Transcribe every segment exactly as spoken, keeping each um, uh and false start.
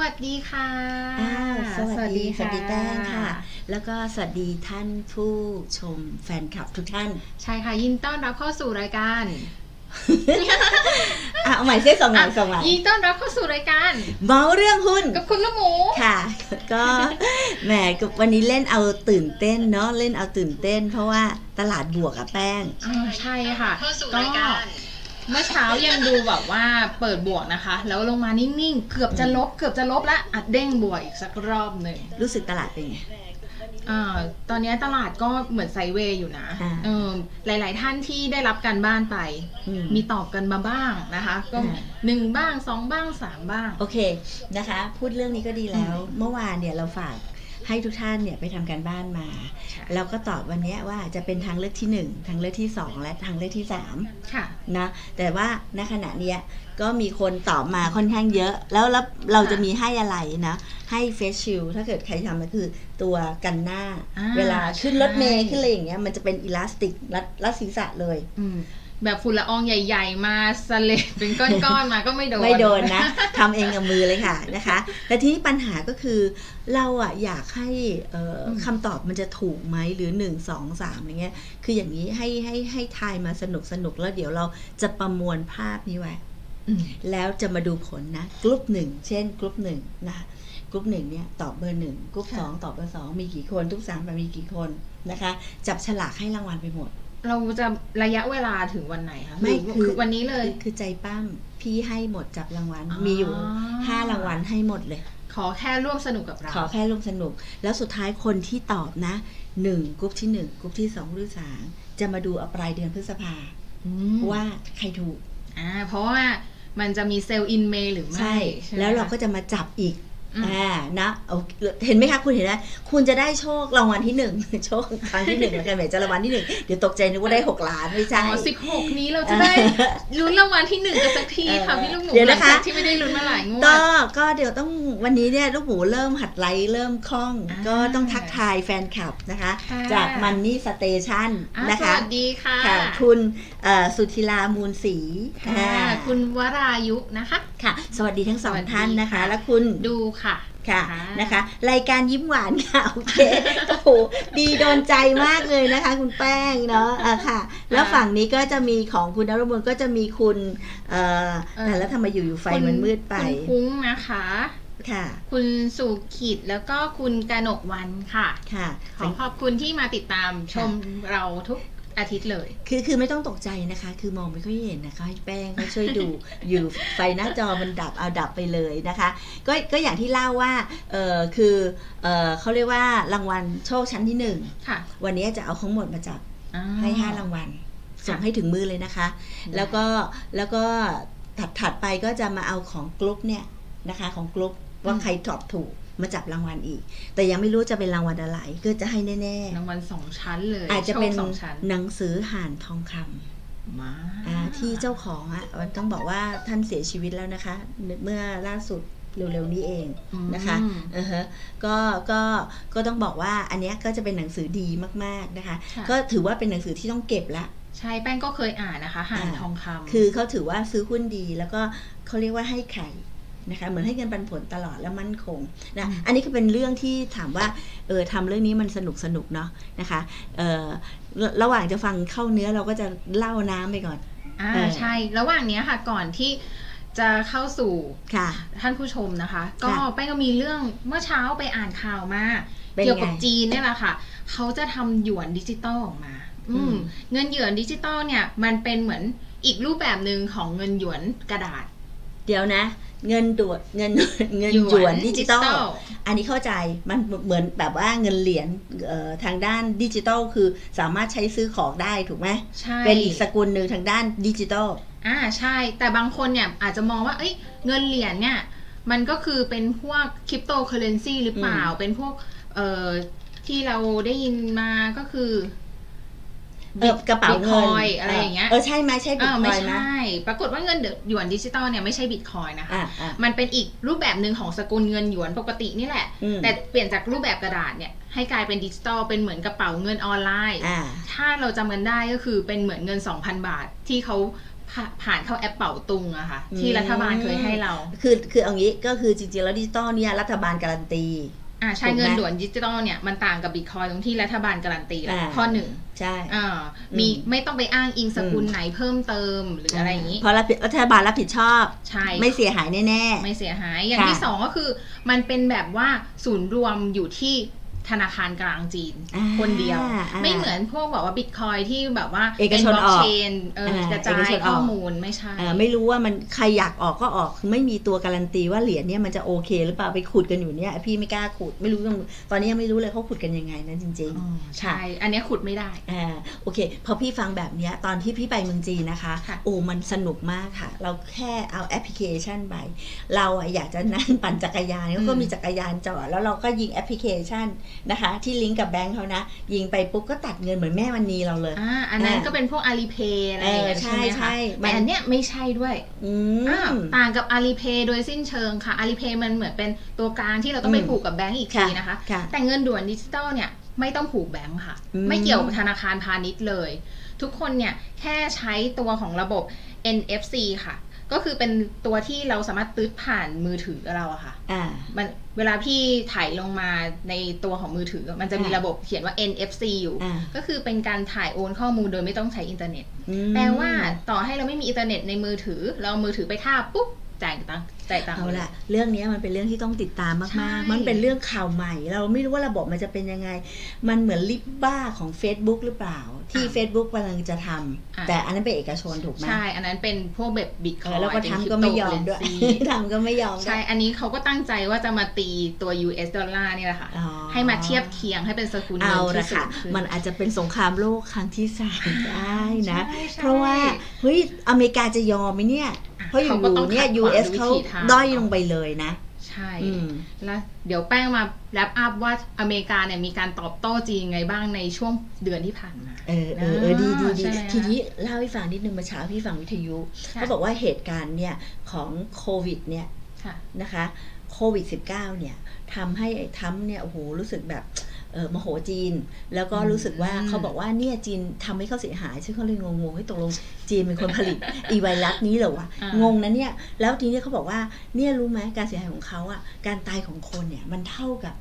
วัสดีค่ะสวัสดีสวัสดีแป้งค่ะแล้วก็สวัสดีท่านผู้ชมแฟนคลับทุกท่านใช่ค่ะยินต้อนรับเข้าสู่รายการเอาใหม่เส้นสองหลังสองหลังยินต้อนรับเข้าสู่รายการเมาเรื่องหุ้นกับคุณลูกหมูค่ะก็แหมวันนี้เล่นเอาตื่นเต้นเนาะเล่นเอาตื่นเต้นเพราะว่าตลาดบวกกับแป้งใช่ค่ะก็เมื่อเช้ายังดูแบบว่าเปิดบวกนะคะแล้วลงมานิ่งๆเกือบจะลบเกือบจะลบละอัดเด้งบวกอีกสักรอบหนึ่งรู้สึกตลาดเป็นไงอ่าตอนนี้ตลาดก็เหมือนไซด์เวย์อยู่นะเออหลายๆท่านที่ได้รับการบ้านไปมีตอบกันมาบ้างนะคะก็หนึ่งบ้างสองบ้างสามบ้างโอเคนะคะพูดเรื่องนี้ก็ดีแล้วเมื่อวานเนี่ยเราฝากให้ทุกท่านเนี่ยไปทำการบ้านมาแล้วก็ตอบวันนี้ว่าจะเป็นทางเลือกที่หนึ่งทางเลือกที่สองและทางเลือกที่สามค่ะนะแต่ว่าณขณะเนี้ยก็มีคนตอบมาค่อนข้างเยอะแล้วเราจะมีให้อะไรนะให้เฟซชิลถ้าเกิดใครทำก็คือตัวกันหน้าเวลาขึ้นรถเมล์ขึ้นอะไรอย่างเงี้ยมันจะเป็นอิลาสติกรัดรัดศีรษะเลยแบบฝุ่นละอองใหญ่ๆมาสะเล็ดเป็นก้อนๆมาก็ไม่โดนไม่โดนนะทำเองกับมือเลยค่ะนะคะแต่ทีนี้ปัญหาก็คือเราอะอยากให้คำตอบมันจะถูกไหมหรือหนึ่ง สอง สามอะไรเงี้ยคืออย่างนี้ให้ให้ให้ทายมาสนุกสนุกแล้วเดี๋ยวเราจะประมวลภาพนี้ไว้แล้วจะมาดูผลนะกลุ่มหนึ่งเช่นกลุ่มหนึ่งนะกลุ่มหนึ่งเนี่ยตอบเบอร์หนึ่งกลุ่มสองตอบเบอร์สองมีกี่คนทุกสามแบบมีกี่คนนะคะจับฉลากให้รางวัลไปหมดเราจะระยะเวลาถึงวันไหนคะไม่คือวันนี้เลยคือใจปั้มพี่ให้หมดจับรางวัลมีอยู่ห้ารางวัลให้หมดเลยขอแค่ร่วมสนุกกับเราขอแค่ร่วมสนุกแล้วสุดท้ายคนที่ตอบนะหนึ่งกลุ่มที่หนึ่งกลุ่มที่สองหรือสามจะมาดูปลายเดือนพฤษภาว่าใครถูกอ่าเพราะว่ามันจะมี Sell in May หรือไม่ใช่แล้วเราก็จะมาจับอีกอ่านะเห็นไหมคะคุณเห็นไหมคุณจะได้โชครางวัลที่หนึ่งโชคครั้งที่หนึ่งแล้วกันแหมจะรางวัลที่หนึ่งเดี๋ยวตกใจนึกว่าได้หกล้านไม่ใช่สิบหกนี้เราจะได้ลุ้นรางวัลที่หนึ่งกันสักทีค่ะพี่ลูกหมูเดี๋ยวนะคะที่ไม่ได้ลุ้นมาหลายงวดก็ก็เดี๋ยวต้องวันนี้เนี่ยลูกหมูเริ่มหัดไลฟ์เริ่มคล่องก็ต้องทักทายแฟนคลับนะคะจากมันนี่สเตชันนะคะสวัสดีค่ะคุณสุธีรามูลศรีค่ะคุณวรายุนะคะค่ะสวัสดีทั้งสองท่านนะคะและคุณดูค่ะค่ะนะคะรายการยิ้มหวานค่ะโอเคโอ้โหดีโดนใจมากเลยนะคะคุณแป้งเนาะอ่ะค่ะแล้วฝั่งนี้ก็จะมีของคุณนรมนก็จะมีคุณเอ่อแต่แล้วทำไมอยู่อยู่ไฟมันมืดไปคุณคุ้งนะคะค่ะคุณสุขิตแล้วก็คุณกนกวันค่ะค่ะขอขอบคุณที่มาติดตามชมเราทุกอาทิตย์เลยคือคือไม่ต้องตกใจนะคะคือมองไม่ค่อยเห็นนะคะให้แป้งก็ช่วยดูอยู่ไฟหน้าจอมันดับเอาดับไปเลยนะคะก็ก็อย่างที่เล่าว่าเออคือเออเขาเรียกว่ารางวัลโชคชั้นที่หนึ่งค่ะวันนี้จะเอาทั้งหมดมาจับให้ห้ารางวัลส่งให้ถึงมือเลยนะคะแล้วก็แล้วก็ถัดถัดไปก็จะมาเอาของกรุ๊ปเนี่ยนะคะของกรุ๊ปว่าใครตอบถูกมาจับรางวัลอีกแต่ยังไม่รู้จะเป็นรางวัลอะไรก็จะให้แน่ๆรางวัลสองชั้นเลยอาจจะเป็นหนังสือห่านทองคำมาที่เจ้าของอ่ะต้องบอกว่าท่านเสียชีวิตแล้วนะคะเมื่อล่าสุดเร็วๆนี้เองนะคะเออฮะก็ก็ก็ต้องบอกว่าอันนี้ก็จะเป็นหนังสือดีมากๆนะคะก็ถือว่าเป็นหนังสือที่ต้องเก็บละใช่แป้งก็เคยอ่านนะคะห่านทองคำคือเขาถือว่าซื้อหุ้นดีแล้วก็เขาเรียกว่าให้ไข่นะคะเหมือนให้เงินปันผลตลอดและมั่นคงนะอันนี้ก็เป็นเรื่องที่ถามว่าเออทำเรื่องนี้มันสนุกสนุกเนาะนะคะเออระหว่างจะฟังเข้าเนื้อเราก็จะเล่าน้ำไปก่อนอ่าใช่ระหว่างนี้ค่ะก่อนที่จะเข้าสู่ท่านผู้ชมนะคะก็ไปก็มีเรื่องเมื่อเช้าไปอ่านข่าวมาเกี่ยวกับจีนเนี่ยแหละค่ะเขาจะทำหยวนดิจิตอลออกมาเงินหยวนดิจิตอลเนี่ยมันเป็นเหมือนอีกรูปแบบหนึ่งของเงินหยวนกระดาษเดี๋ยวนะเงินด่วนเงินเงินหยวนดิจิตอลอันนี้เข้าใจมันเหมือนแบบว่าเงินเหรียญทางด้านดิจิตอลคือสามารถใช้ซื้อของได้ถูกไหมใช่เป็นอีกสกุลหนึ่งทางด้านดิจิตอลอ่าใช่แต่บางคนเนี่ยอาจจะมองว่าเอ้ยเงินเหรียญเนี่ยมันก็คือเป็นพวกคริปโตเคอเรนซีหรือเปล่าเป็นพวกเอ่อที่เราได้ยินมาก็คือกระเป๋าเงินอะไรอย่างเงี้ยเออใช่ไหมใช่บิตคอยไหมปรากฏว่าเงินหยวนดิจิตอลเนี่ยไม่ใช่บิตคอยนะคะมันเป็นอีกรูปแบบหนึ่งของสกุลเงินหยวนปกตินี่แหละแต่เปลี่ยนจากรูปแบบกระดาษเนี่ยให้กลายเป็นดิจิตอลเป็นเหมือนกระเป๋าเงินออนไลน์ถ้าเราจำกันได้ก็คือเป็นเหมือนเงิน สองพัน บาทที่เขา ผ่านเข้าแอปเป่าตุงอะค่ะที่รัฐบาลเคยให้เราคือคือเอางี้ก็คือจริงๆแล้วดิจิตอลเนี่ยรัฐบาลการันตีอ่าใช่เงินด่วนดิจิตอลเนี่ยมันต่างกับบิตคอยตรงที่รัฐบาลการันตีแล้วข้อหนึ่งใช่อ่ามีไม่ต้องไปอ้างอิงสกุลไหนเพิ่มเติมหรืออะไรอย่างนี้เพราะรัฐบาลรับผิดชอบใช่ไม่เสียหายแน่ๆไม่เสียหายอย่างที่สองก็คือมันเป็นแบบว่าศูนย์รวมอยู่ที่ธนาคารกลางจีนคนเดียวไม่เหมือนพวกแบบว่าบิตคอยที่แบบว่าเป็นบล็อกเชนกระจายข้อมูลไม่ใช่ไม่รู้ว่ามันใครอยากออกก็ออกคือไม่มีตัวการันตีว่าเหรียญเนี่ยมันจะโอเคหรือเปล่าไปขุดกันอยู่เนี่ยพี่ไม่กล้าขุดไม่รู้ตอนนี้ยังไม่รู้เลยเขาขุดกันยังไงนะจริงๆใช่อันนี้ขุดไม่ได้อ่าโอเคพอพี่ฟังแบบนี้ตอนที่พี่ไปเมืองจีนนะคะโอ้มันสนุกมากค่ะเราแค่เอาแอปพลิเคชันไปเราอยากจะนั่งปั่นจักรยานก็มีจักรยานจอดแล้วเราก็ยิงแอปพลิเคชันนะคะที่ลิงก์กับแบงค์เขานะยิงไปปุ๊บก็ตัดเงินเหมือนแม่วันนี้เราเลยอ่าอันนั้นก็เป็นพวก Alipay อะไรอย่างเงี้ยใช่ใช่แต่อันเนี้ยไม่ใช่ด้วยอ่าต่างกับ Alipay โดยสิ้นเชิงค่ะ Alipay มันเหมือนเป็นตัวกลางที่เราต้องไปผูกกับแบงค์อีกทีนะคะแต่เงินด่วนดิจิตอลเนี่ยไม่ต้องผูกแบงค์ค่ะไม่เกี่ยวกับธนาคารพาณิชย์เลยทุกคนเนี่ยแค่ใช้ตัวของระบบ เอ็น เอฟ ซี ค่ะก็คือเป็นตัวที่เราสามารถตืดผ่านมือถือเราอะค่ะมันเวลาพี่ถ่ายลงมาในตัวของมือถือมันจะมีระบบเขียนว่า เอ็น เอฟ ซี อยู่ก็คือเป็นการถ่ายโอนข้อมูลโดยไม่ต้องใช้อินเทอร์เน็ตแปลว่าต่อให้เราไม่มีอินเทอร์เน็ตในมือถือเรามือถือไปท่าปุ๊บจ่ายตังค์จ่ายตังค์เอาละเรื่องนี้มันเป็นเรื่องที่ต้องติดตามมากๆมันเป็นเรื่องข่าวใหม่เราไม่รู้ว่าระบบมันจะเป็นยังไงมันเหมือนลิบบ้าของ Facebook หรือเปล่าที่ Facebook กำลังจะทำแต่อันนั้นเป็นเอกชนถูกไหมใช่อันนั้นเป็นพวกแบบบิตคอยน์แล้วก็ทำก็ไม่ยอมด้วยทำก็ไม่ยอมใช่อันนี้เขาก็ตั้งใจว่าจะมาตีตัว ยู เอส ดอลลาร์นี่แหละค่ะให้มาเทียบเคียงให้เป็นสกุลเงินที่สุดมันอาจจะเป็นสงครามโลกครั้งที่สามได้นะเพราะว่าเฮ้ยอเมริกาจะยอมไหมเนี่ยเพราะอยู่เนี่ย ยู เอส เขาด้อยลงไปเลยนะใช่แล้วเดี๋ยวแป้งมาแรปอัพว่าอเมริกาเนี่ยมีการตอบโต้จีนยังไงบ้างในช่วงเดือนที่ผ่านมาเออเออดีดีดีทีนี้เล่าให้ฟังนิดนึงเมื่อเช้าพี่ฟังวิทยุเขาบอกว่าเหตุการณ์เนี่ยของโควิดเนี่ยนะคะโควิด สิบเก้า เนี่ยทำให้ทั้มเนี่ยโอ้โหรู้สึกแบบเออมโหจีนแล้วก็รู้สึกว่าเขาบอกว่าเนี่ยจีนทำให้เขาเสียหายซึ่งเขาเลยงงๆให้ตกลงจีนเป็นคนผลิตอีไวรัสนี้เหรอวะงงนะเนี่ยแล้วทีนี้เขาบอกว่าเนี่ยรู้ไหมการเสียหายของเขาอ่ะการตายของคนเนี่ยมันเท่ากับ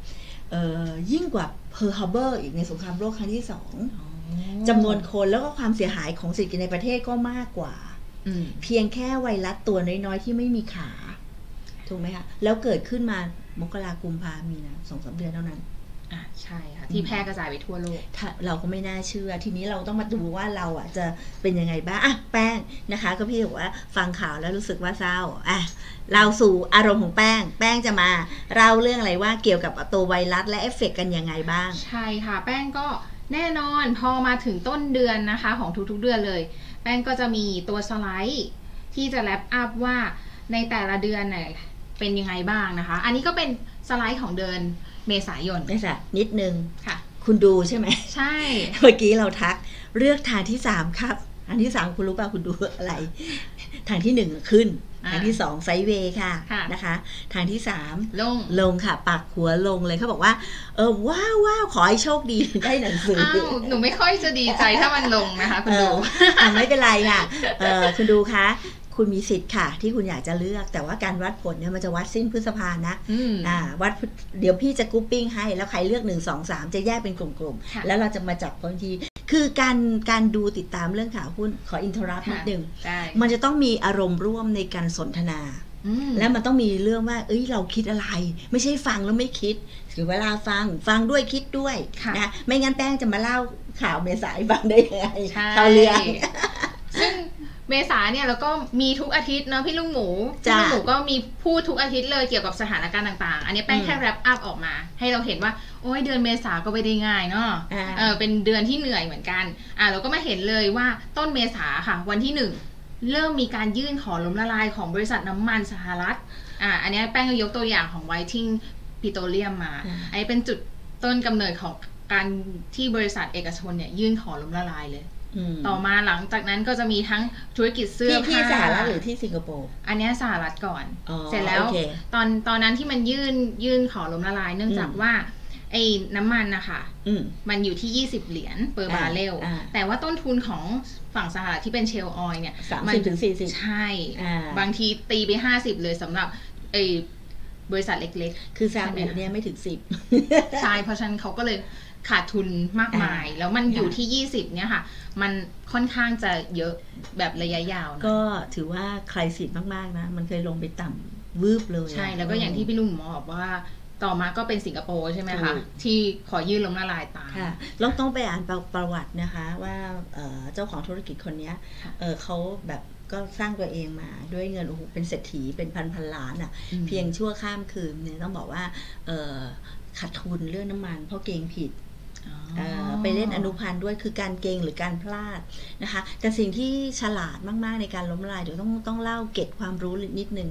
เอ่อยิ่งกว่าเพิร์ลฮาร์เบอร์อีกในสงครามโลกครั้งที่สองจำนวนคนแล้วก็ความเสียหายของเศรษฐกิจในประเทศก็มากกว่าเพียงแค่ไวรัสตัวน้อยๆที่ไม่มีขาถูกไหมคะแล้วเกิดขึ้นมามกราคมกุมภาพันธ์มีนะสองสามเดือนเท่านั้นอ่ะใช่ค่ะที่แพร่กระจายไปทั่วโลกเราก็ไม่น่าเชื่อทีนี้เราต้องมาดูว่าเราอ่ะจะเป็นยังไงบ้างอ่ะแป้งนะคะก็พี่บอกว่าฟังข่าวแล้วรู้สึกว่าเศร้าอ่ะเราสู่อารมณ์ของแป้งแป้งจะมาเล่าเรื่องอะไรว่าเกี่ยวกับตัวไวรัสและเอฟเฟกต์กันยังไงบ้างใช่ค่ะแป้งก็แน่นอนพอมาถึงต้นเดือนนะคะของทุกๆเดือนเลยแป้งก็จะมีตัวสไลด์ที่จะแรปอัพว่าในแต่ละเดือนเนี่ยเป็นยังไงบ้างนะคะอันนี้ก็เป็นสไลด์ของเดือนเมษายนนะคะนิดนึงค่ะคุณดูใช่ไหมใช่เมื่อกี้เราทักเลือกทางที่สามครับอันที่สามคุณรู้ป่ะคุณดูอะไรทางที่หนึ่งขึ้นทางที่สองไซด์เวย์ค่ะนะคะทางที่สามลงลงค่ะปักหัวลงเลยเขาบอกว่าเออว้าวว้าวขอให้โชคดีได้หนังสือหนูไม่ค่อยจะดีใจถ้ามันลงนะคะคุณดูไม่เป็นไรค่ะเออคุณดูคะคุณมีสิทธิ์ค่ะที่คุณอยากจะเลือกแต่ว่าการวัดผลเนี่ยมันจะวัดสิ้นพฤษภานะอ่าวัดเดี๋ยวพี่จะกรุ๊ปปิ้งให้แล้วใครเลือกหนึ่ง สอง สามจะแยกเป็นกลุ่มๆแล้วเราจะมาจับคนทีคือการการดูติดตามเรื่องข่าวหุ้นขออินเทอร์รัปนิดนึงมันจะต้องมีอารมณ์ร่วมในการสนทนาแล้วมันต้องมีเรื่องว่าเอ้ยเราคิดอะไรไม่ใช่ฟังแล้วไม่คิดหรือเวลาฟังฟังด้วยคิดด้วยนะไม่งั้นแป้งจะมาเล่าข่าวเมษายนฟังได้ยังไงข่าวเรื่องซึ่งเมษาเนี่ยแล้วก็มีทุกอาทิตย์เนาะพี่ลุงหมูพี่ลุงหมูก็มีพูดทุกอาทิตย์เลยเกี่ยวกับสถานการณ์ต่างๆอันนี้แป้งแค่แรปอัพออกมาให้เราเห็นว่าโอ้ยเดือนเมษาก็ไปได้ง่ายเนาะเออเป็นเดือนที่เหนื่อยเหมือนกันอ่ะเราก็มาเห็นเลยว่าต้นเมษาค่ะวันที่หนึ่งเริ่มมีการยื่นขอล้มละลายของบริษัทน้ำมันสหรัฐอ่ะอันนี้แป้งยกตัวอย่างของไวทิงปิโตรเลียมมาอันนี้เป็นจุดต้นกำเนิดของการที่บริษัทเอกชนเนี่ยยื่นขอล้มละลายเลยต่อมาหลังจากนั้นก็จะมีทั้งธุรกิจเสื้อผ้าที่สหรัฐหรือที่สิงคโปร์อันนี้สหรัฐก่อนเสร็จแล้วตอนตอนนั้นที่มันยื่นยื่นขอล้มละลายเนื่องจากว่า ไอ้น้ำมันนะคะมันอยู่ที่ยี่สิบเหรียญ per barrel แต่ว่าต้นทุนของฝั่งสหรัฐที่เป็นเชลล์ออยล์เนี่ยสามสิบถึงสี่สิบใช่บางทีตีไปห้าสิบเลยสำหรับไอ้บริษัทเล็กๆคือซาอุเนี่ยไม่ถึงสิบใช่เพราะฉะนั้นเขาก็เลยขาดทุนมากมายแล้วมันอยู่ที่ยี่สิบเนี่ยค่ะมันค่อนข้างจะเยอะแบบระยะยาวนะก็ถือว่าใครสิทธิ์มากๆนะมันเคยลงไปต่ำวืบเลยใช่แล้วก็อย่างที่พี่ลุงหมอบอกว่าต่อมาก็เป็นสิงคโปร์ใช่ไหมคะที่ขอยื่นล้มละลายตามเราต้องไปอ่านประวัตินะคะว่าเจ้าของธุรกิจคนนี้เขาแบบก็สร้างตัวเองมาด้วยเงินโอ้โหเป็นเศรษฐีเป็นพันพันล้านอ่ะเพียงชั่วข้ามคืนเนี่ยต้องบอกว่าขาดทุนเรื่องน้ำมันเพราะเกงผิดไปเล่นอนุพันธ์ด้วยคือการเก่งหรือการพลาดนะคะแต่สิ่งที่ฉลาดมากๆในการล้มละลายเดี๋ยวต้องต้องเล่าเก็บความรู้นิดนึง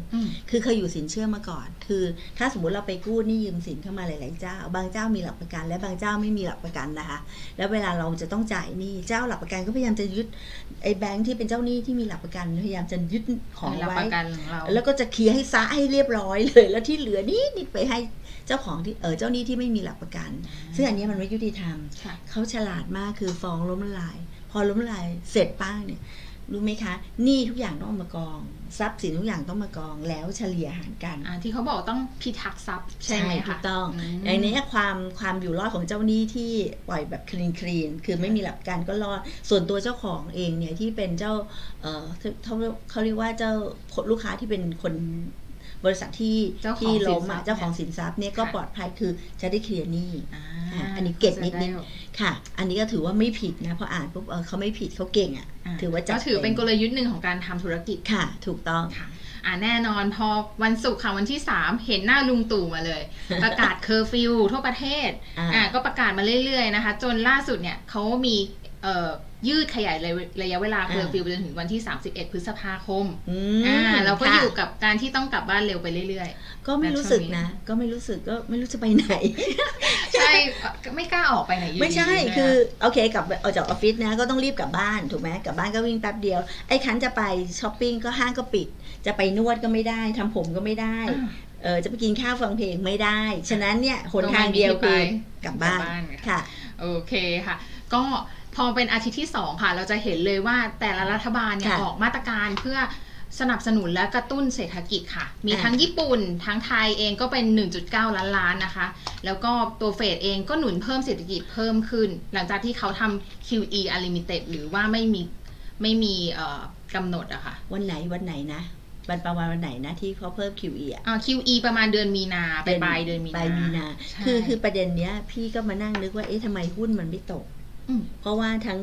คือเคยอยู่สินเชื่อมาก่อนคือถ้าสมมุติเราไปกู้นี่ยืมสินเข้ามาหลายๆเจ้าบางเจ้ามีหลักประกันและบางเจ้าไม่มีหลักประกันนะคะแล้วเวลาเราจะต้องจ่ายนี่เจ้าหลักประกันก็พยายามจะยึดไอ้แบงค์ที่เป็นเจ้าหนี้ที่มีหลักประกันพยายามจะยึดของไว้แล้วก็จะเคลียร์ให้ซะให้เรียบร้อยเลยแล้วที่เหลือนี่นิดไปให้เจ้าของที่เออเจ้าหนี้ที่ไม่มีหลักประกันซึ่งอันนี้มันไม่ยุติธรรมเขาฉลาดมากคือฟ้องล้มละลายพอล้มละลายเสร็จป้าเนี่ยรู้ไหมคะหนี้ทุกอย่างต้องมากองทรัพย์สินทุกอย่างต้องมากองแล้วเฉลี่ยหารกันที่เขาบอกต้องพิทักษ์ทรัพย์ใช่ไหมคะถูกต้องในนี้ความความอยู่รอดของเจ้าหนี้ที่ปล่อยแบบคลีนคลีนคือไม่มีหลักประกันก็รอดส่วนตัวเจ้าของเองเนี่ยที่เป็นเจ้าเออเขาเรียกว่าเจ้าลูกค้าที่เป็นคนบริษัทที่ที่ล้มเจ้าของสินทรัพย์เนี่ยก็ปลอดภัยคือจะได้เคลียร์หนี้อันนี้เก็บนิดนิดค่ะอันนี้ก็ถือว่าไม่ผิดนะเพราะอ่านปุ๊บเขาไม่ผิดเขาเก่งอ่ะถือว่าจะถือเป็นกลยุทธ์หนึ่งของการทำธุรกิจค่ะถูกต้องค่ะอ่าแน่นอนพอวันศุกร์ค่ะวันที่สามเห็นหน้าลุงตู่มาเลยประกาศเคอร์ฟิวทั่วประเทศอ่าก็ประกาศมาเรื่อยๆนะคะจนล่าสุดเนี่ยเขามียืดขยายระยะเวลาเคอร์ฟิวไปจนถึงวันที่สามสิบเอ็ดพฤษภาคมอ่าเราก็อยู่กับการที่ต้องกลับบ้านเร็วไปเรื่อยๆก็ไม่รู้สึกนะก็ไม่รู้สึกก็ไม่รู้จะไปไหนใช่ไม่กล้าออกไปไหนไม่ใช่คือโอเคกลับออกจากออฟฟิศนะก็ต้องรีบกลับบ้านถูกไหมกลับบ้านก็วิ่งแป๊บเดียวไอ้คันจะไปช้อปปิ้งก็ห้างก็ปิดจะไปนวดก็ไม่ได้ทำผมก็ไม่ได้เออจะไปกินข้าวฟังเพลงไม่ได้ฉะนั้นเนี่ยหนทางเดียวคือกลับบ้านค่ะโอเคค่ะก็พอเป็นอาทิตย์ที่สองค่ะเราจะเห็นเลยว่าแต่ละรัฐบาลเนี่ยออกมาตรการเพื่อสนับสนุนและกระตุ้นเศรษฐกิจค่ะมีทั้งญี่ปุ่นทั้งไทยเองก็เป็น หนึ่งจุดเก้า ล้านล้านนะคะแล้วก็ตัวเฟดเองก็หนุนเพิ่มเศรษฐกิจเพิ่มขึ้นหลังจากที่เขาทำ คิว อี unlimited หรือว่าไม่มีไม่มีกำหนดอะค่ะวันไหนวันไหนนะวันประมาณวันไหนนะที่เขาเพิ่ม คิว อี อ่ะ คิว อี ประมาณเดือนมีนาไปปลายเดือนมีนาคือคือประเด็นเนี้ยพี่ก็มานั่งนึกว่าเอ๊ะทำไมหุ้นมันไม่ตกเพราะว่าทั้ง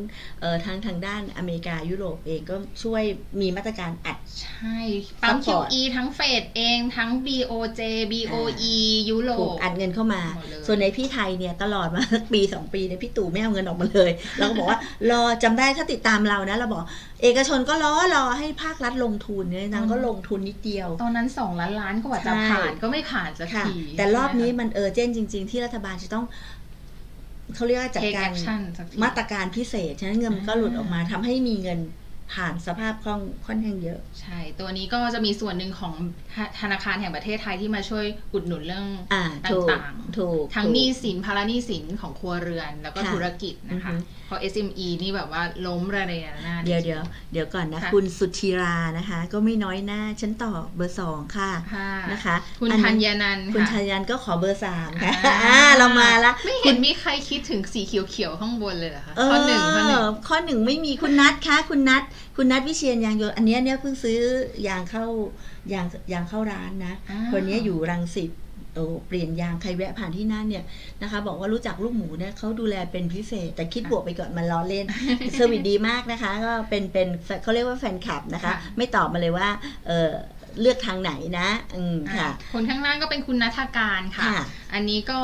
ทางทางด้านอเมริกายุโรปเองก็ช่วยมีมาตรการอัดใช่ทั้ง คิว อี ทั้งเฟดเองทั้ง บี โอ เจ บี โอ อี ยุโรปอัดเงินเข้ามาส่วนในพี่ไทยเนี่ยตลอดมาปีสองปีเนี่ยพี่ตู่ไม่เอาเงินออกมาเลยเราก็บอกว่ารอจำได้ถ้าติดตามเรานะเราบอกเอกชนก็รอรอให้ภาครัฐลงทุนเนี่ยนางก็ลงทุนนิดเดียวตอนนั้นสองล้านล้านกว่าจะผ่านก็ไม่ผ่านสักทีแต่รอบนี้มันเออเจนจริงๆที่รัฐบาลจะต้องเขาเรียกว่าจัดการมาตรการพิเศษฉะนั้นเงินก็หลุดออกมาทำให้มีเงินผ่านสภาพคล่องค่อนข้างเยอะใช่ตัวนี้ก็จะมีส่วนหนึ่งของธนาคารแห่งประเทศไทยที่มาช่วยอุดหนุนเรื่องต่างๆทั้งหนี้สินภาระหนี้สินของครัวเรือนแล้วก็ธุรกิจนะคะเพราะ เอส เอ็ม อี นี่แบบว่าล้มระเนระนาดเดี๋ยวเดี๋ยวเดี๋ยวก่อนนะคุณสุธีรานะคะก็ไม่น้อยหน้าฉันต่อเบอร์สองค่ะนะคะคุณธัญนันท์คุณธัญนันท์ก็ขอเบอร์สามค่ะเรามาละไม่เห็นมีใครคิดถึงสีเขียวๆข้างบนเลยเหรอคะข้อหนึ่งข้อหนึ่งข้อหนึ่งไม่มีคุณนัทค่ะคุณนัทคุณนัทวิเชียรยางยนต์อันนี้เนี่ยเพิ่งซื้อยางเข้ายางยางเข้าร้านนะคนนี้อยู่รังสิตโอ้เปลี่ยนยางใครแวะผ่านที่นั่นเนี่ยนะคะบอกว่ารู้จักลูกหมูเนี่ยเขาดูแลเป็นพิเศษแต่คิดบวกไปก่อนมันล้อเล่นเซอร์วิสดีมากนะคะก็เป็นเป็นเขาเรียกว่าแฟนคลับนะคะไม่ตอบมาเลยว่าเออเลือกทางไหนนะอืมค่ะคนข้างล่างก็เป็นคุณนัทการค่ะอันนี้ก็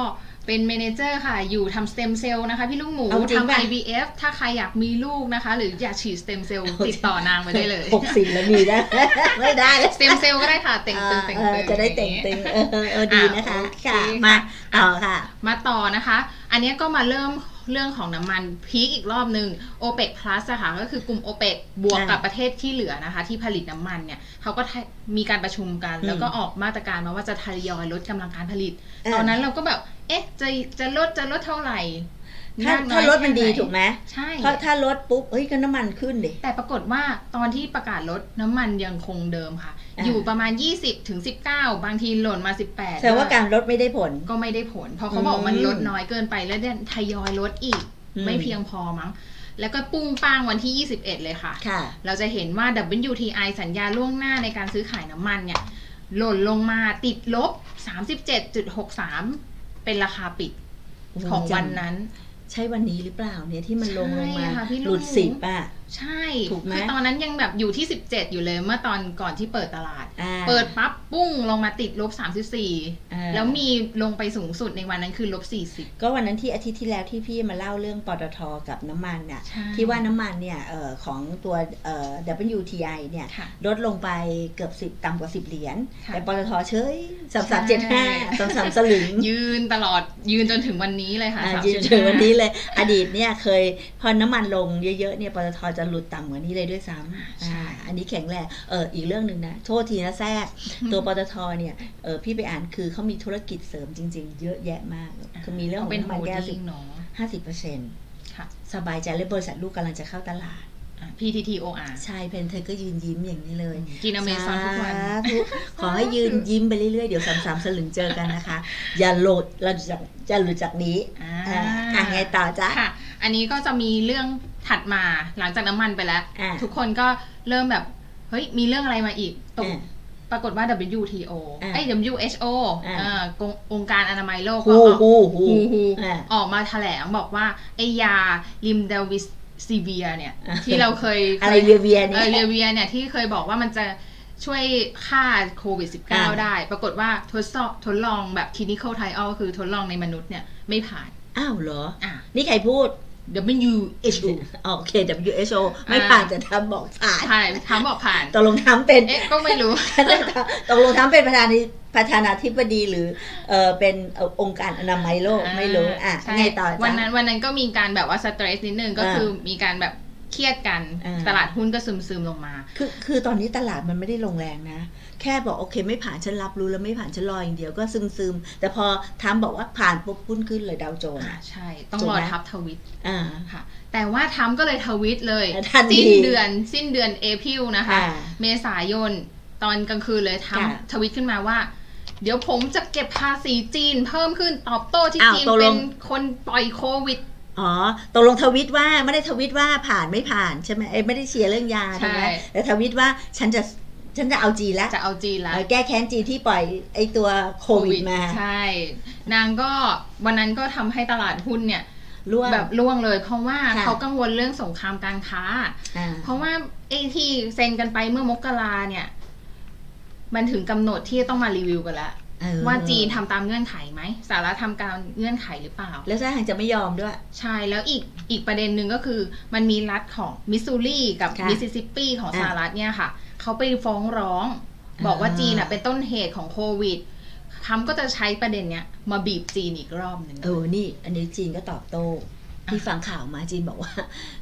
เป็นเมเนเจอร์ค่ะอยู่ทำสเต็มเซลล์นะคะพี่ลูกหมูทำ ไอ วี เอฟ ถ้าใครอยากมีลูกนะคะหรืออยากฉีดสเต็มเซลล์ติดต่อนางมาได้เลยหกสิบแล้วมีได้ไม่ได้สเต็มเซลล์ก็ได้ค่ะเต่งตึงเต่งตึงจะได้เต่งตึงเออดีนะคะมาต่อค่ะมาต่อนะคะอันนี้ก็มาเริ่ม เรื่องของน้ำมันพีคอีกรอบหนึ่ง โอเปก Plus นะคะก็คือกลุ่ม โอเปก บวกกับประเทศที่เหลือนะคะที่ผลิตน้ำมันเนี่ยเขาก็มีการประชุมกันแล้วก็ออกมาตรการมาว่าจะทยอยลดกำลังการผลิตตอนนั้นเราก็แบบเอ๊ะจะจะลดจะลดเท่าไหร่ถ้าถ้าลดมันดีถูกไหมใช่เพราะถ้าลดปุ๊บเฮ้ยก็น้ำมันขึ้นดิแต่ปรากฏว่าตอนที่ประกาศลดน้ำมันยังคงเดิมค่ะ อ, อยู่ประมาณ ยี่สิบถึงสิบเก้า บางทีหล่นมาสิบแปดแต่ว่าการลดไม่ได้ผลก็ไม่ได้ผลเพราะเขาบอกมันลดน้อยเกินไปแล้วเนี่ยทยอยลดอีกไม่เพียงพอมั้งแล้วก็ปุ้งป้างวันที่ยี่สิบเอ็ดเลยค่ะเราจะเห็นว่า ดับเบิลยู ที ไอ สัญญาล่วงหน้าในการซื้อขายน้ำมันเนี่ยหล่นลงมาติดลบ สามสิบเจ็ดจุดหกสาม เป็นราคาปิดของวันนั้นใช่วันนี้หรือเปล่าเนี่ยที่มันลงลงมาหลุดสิบป่ะใช่คือตอนนั้นยังแบบอยู่ที่สิบเจ็ดอยู่เลยเมื่อตอนก่อนที่เปิดตลาดเปิดปั๊บปุ้งลงมาติดลบสามสิบสี่แล้วมีลงไปสูงสุดในวันนั้นคือลบสี่สิบก็วันนั้นที่อาทิตย์ที่แล้วที่พี่มาเล่าเรื่องปตท.กับน้ำมันน่ะที่ว่าน้ำมันเนี่ยของตัว ดับเบิลยู ที ไอ เนี่ยลดลงไปเกือบสิบต่ำกว่าสิบเหรียญแต่ปตท.เฉยสามสิบสามจุดเจ็ดห้า สามสิบสามสลึงยืนตลอดยืนจนถึงวันนี้เลยค่ะยืนจนวันนี้เลยอดีตเนี่ยเคยพอน้ำมันลงเยอะๆเนี่ยปตท.จะหลุดต่ำเหมือนนี้เลยด้วยซ้ำ อ่า อันนี้แข็งแรงเอออีกเรื่องหนึ่งนะโทษทีนะแทรก ตัวปตทเนี่ยเออพี่ไปอ่านคือเขามีธุรกิจเสริมจริงๆเยอะแยะมากคือมีเรื่องของน้ำมันแก๊สห้าสิบเปอร์เซ็นต์สบายใจเลยบริษัทลูกกำลังจะเข้าตลาดพี ที ที โอ อาร์ ใช่เพนเธอก็ยืนยิ้มอย่างนี้เลยกินอเมซอนทุกวันขอให้ยืนยิ้มไปเรื่อยๆเดี๋ยวสามสามสลึงเจอกันนะคะอย่าหลุดเราจะหลุดจากนี้อ่าไงต่อจ้ะอันนี้ก็จะมีเรื่องถัดมาหลังจากน้ำมันไปแล้วทุกคนก็เริ่มแบบเฮ้ยมีเรื่องอะไรมาอีกตกปรากฏว่า ดับเบิลยู ที โอ ไอ้ ดับเบิลยู เอช โอ องค์การอนามัยโลกก็ออกมาแถลงบอกว่าไอ้ยาลิมเดวิสซีเวียเนี่ยที่เราเคยอะไรเรียเวียเนี่ยเรียเวียเนี่ยที่เคยบอกว่ามันจะช่วยฆ่าโควิดสิบเก้าได้ปรากฏว่าทดสอบทดลองแบบ clinical trial คือทดลองในมนุษย์เนี่ยไม่ผ่านอ้าวเหรออ่ะนี่ใครพูด ดับเบิลยู เอช โอ โอเค ดับเบิลยู เอช โอ ไม่ผ่านแต่ทำบอกผ่านใช่ทำบอกผ่านตกลงทำเป็นเอ๊ะก็ไม่รู้ตกลงทำเป็นประธานประธานาธิบดีหรือเออเป็นองค์การอนามัยโลกไม่รู้อ่ะไงต่อวันนั้นวันนั้นก็มีการแบบว่าสเตรสนิดนึงก็คือมีการแบบเครียดกันตลาดหุ้นก็ซึมๆลงมาคือคือตอนนี้ตลาดมันไม่ได้ลงแรงนะแค่บอกโอเคไม่ผ่านฉันรับรู้แล้วไม่ผ่านฉันรออย่างเดียวก็ซึมๆแต่พอทำบอกว่าผ่านปุ๊บพุ่นขึ้นเลยดาวโจนส์ใช่ต้องรอทับทวิตอ่าค่ะแต่ว่าทำก็เลยทวิตเลยสิ้นเดือนสิ้นเดือนเอพิลนะคะเมษายนตอนกลางคืนเลยทำทวิตขึ้นมาว่าเดี๋ยวผมจะเก็บภาษีจีนเพิ่มขึ้นตอบโต้ที่จีนเป็นคนปล่อยโควิดอ๋อตกลงทวิตว่าไม่ได้ทวิตว่าผ่านไม่ผ่านใช่ไหมไม่ได้เชียร์เรื่องยาใช่ไหมแต่ทวิตว่าฉันจะฉันจะเอาจีนแล้วจะเอาจีนแล้วแก้แค้นจีนที่ปล่อยไอตัวโควิดมาใช่นางก็วันนั้นก็ทำให้ตลาดหุ้นเนี่ยแบบล่วงเลยเพราะว่าเขากังวลเรื่องสงครามการค้าเพราะว่าไอที่เซ็นกันไปเมื่อมกราเนี่ยมันถึงกำหนดที่ต้องมารีวิวกันแล้วว่าจีนทำตามเงื่อนไขไหมสหรัฐทำตามเงื่อนไขหรือเปล่าแล้วจะทางจะไม่ยอมด้วยใช่แล้วอีกอีกประเด็นหนึ่งก็คือมันมีรัฐของมิสซูรีกับมิสซิสซิปปีของสหรัฐเนี่ยค่ะเขาไปฟ้องร้องบอกว่าจีนเป็นต้นเหตุของโควิดทำก็จะใช้ประเด็นเนี้ยมาบีบจีนอีกรอบหนึ่งเออนี่อันนี้จีนก็ตอบโต้ที่ฟังข่าวมาจีนบอกว่า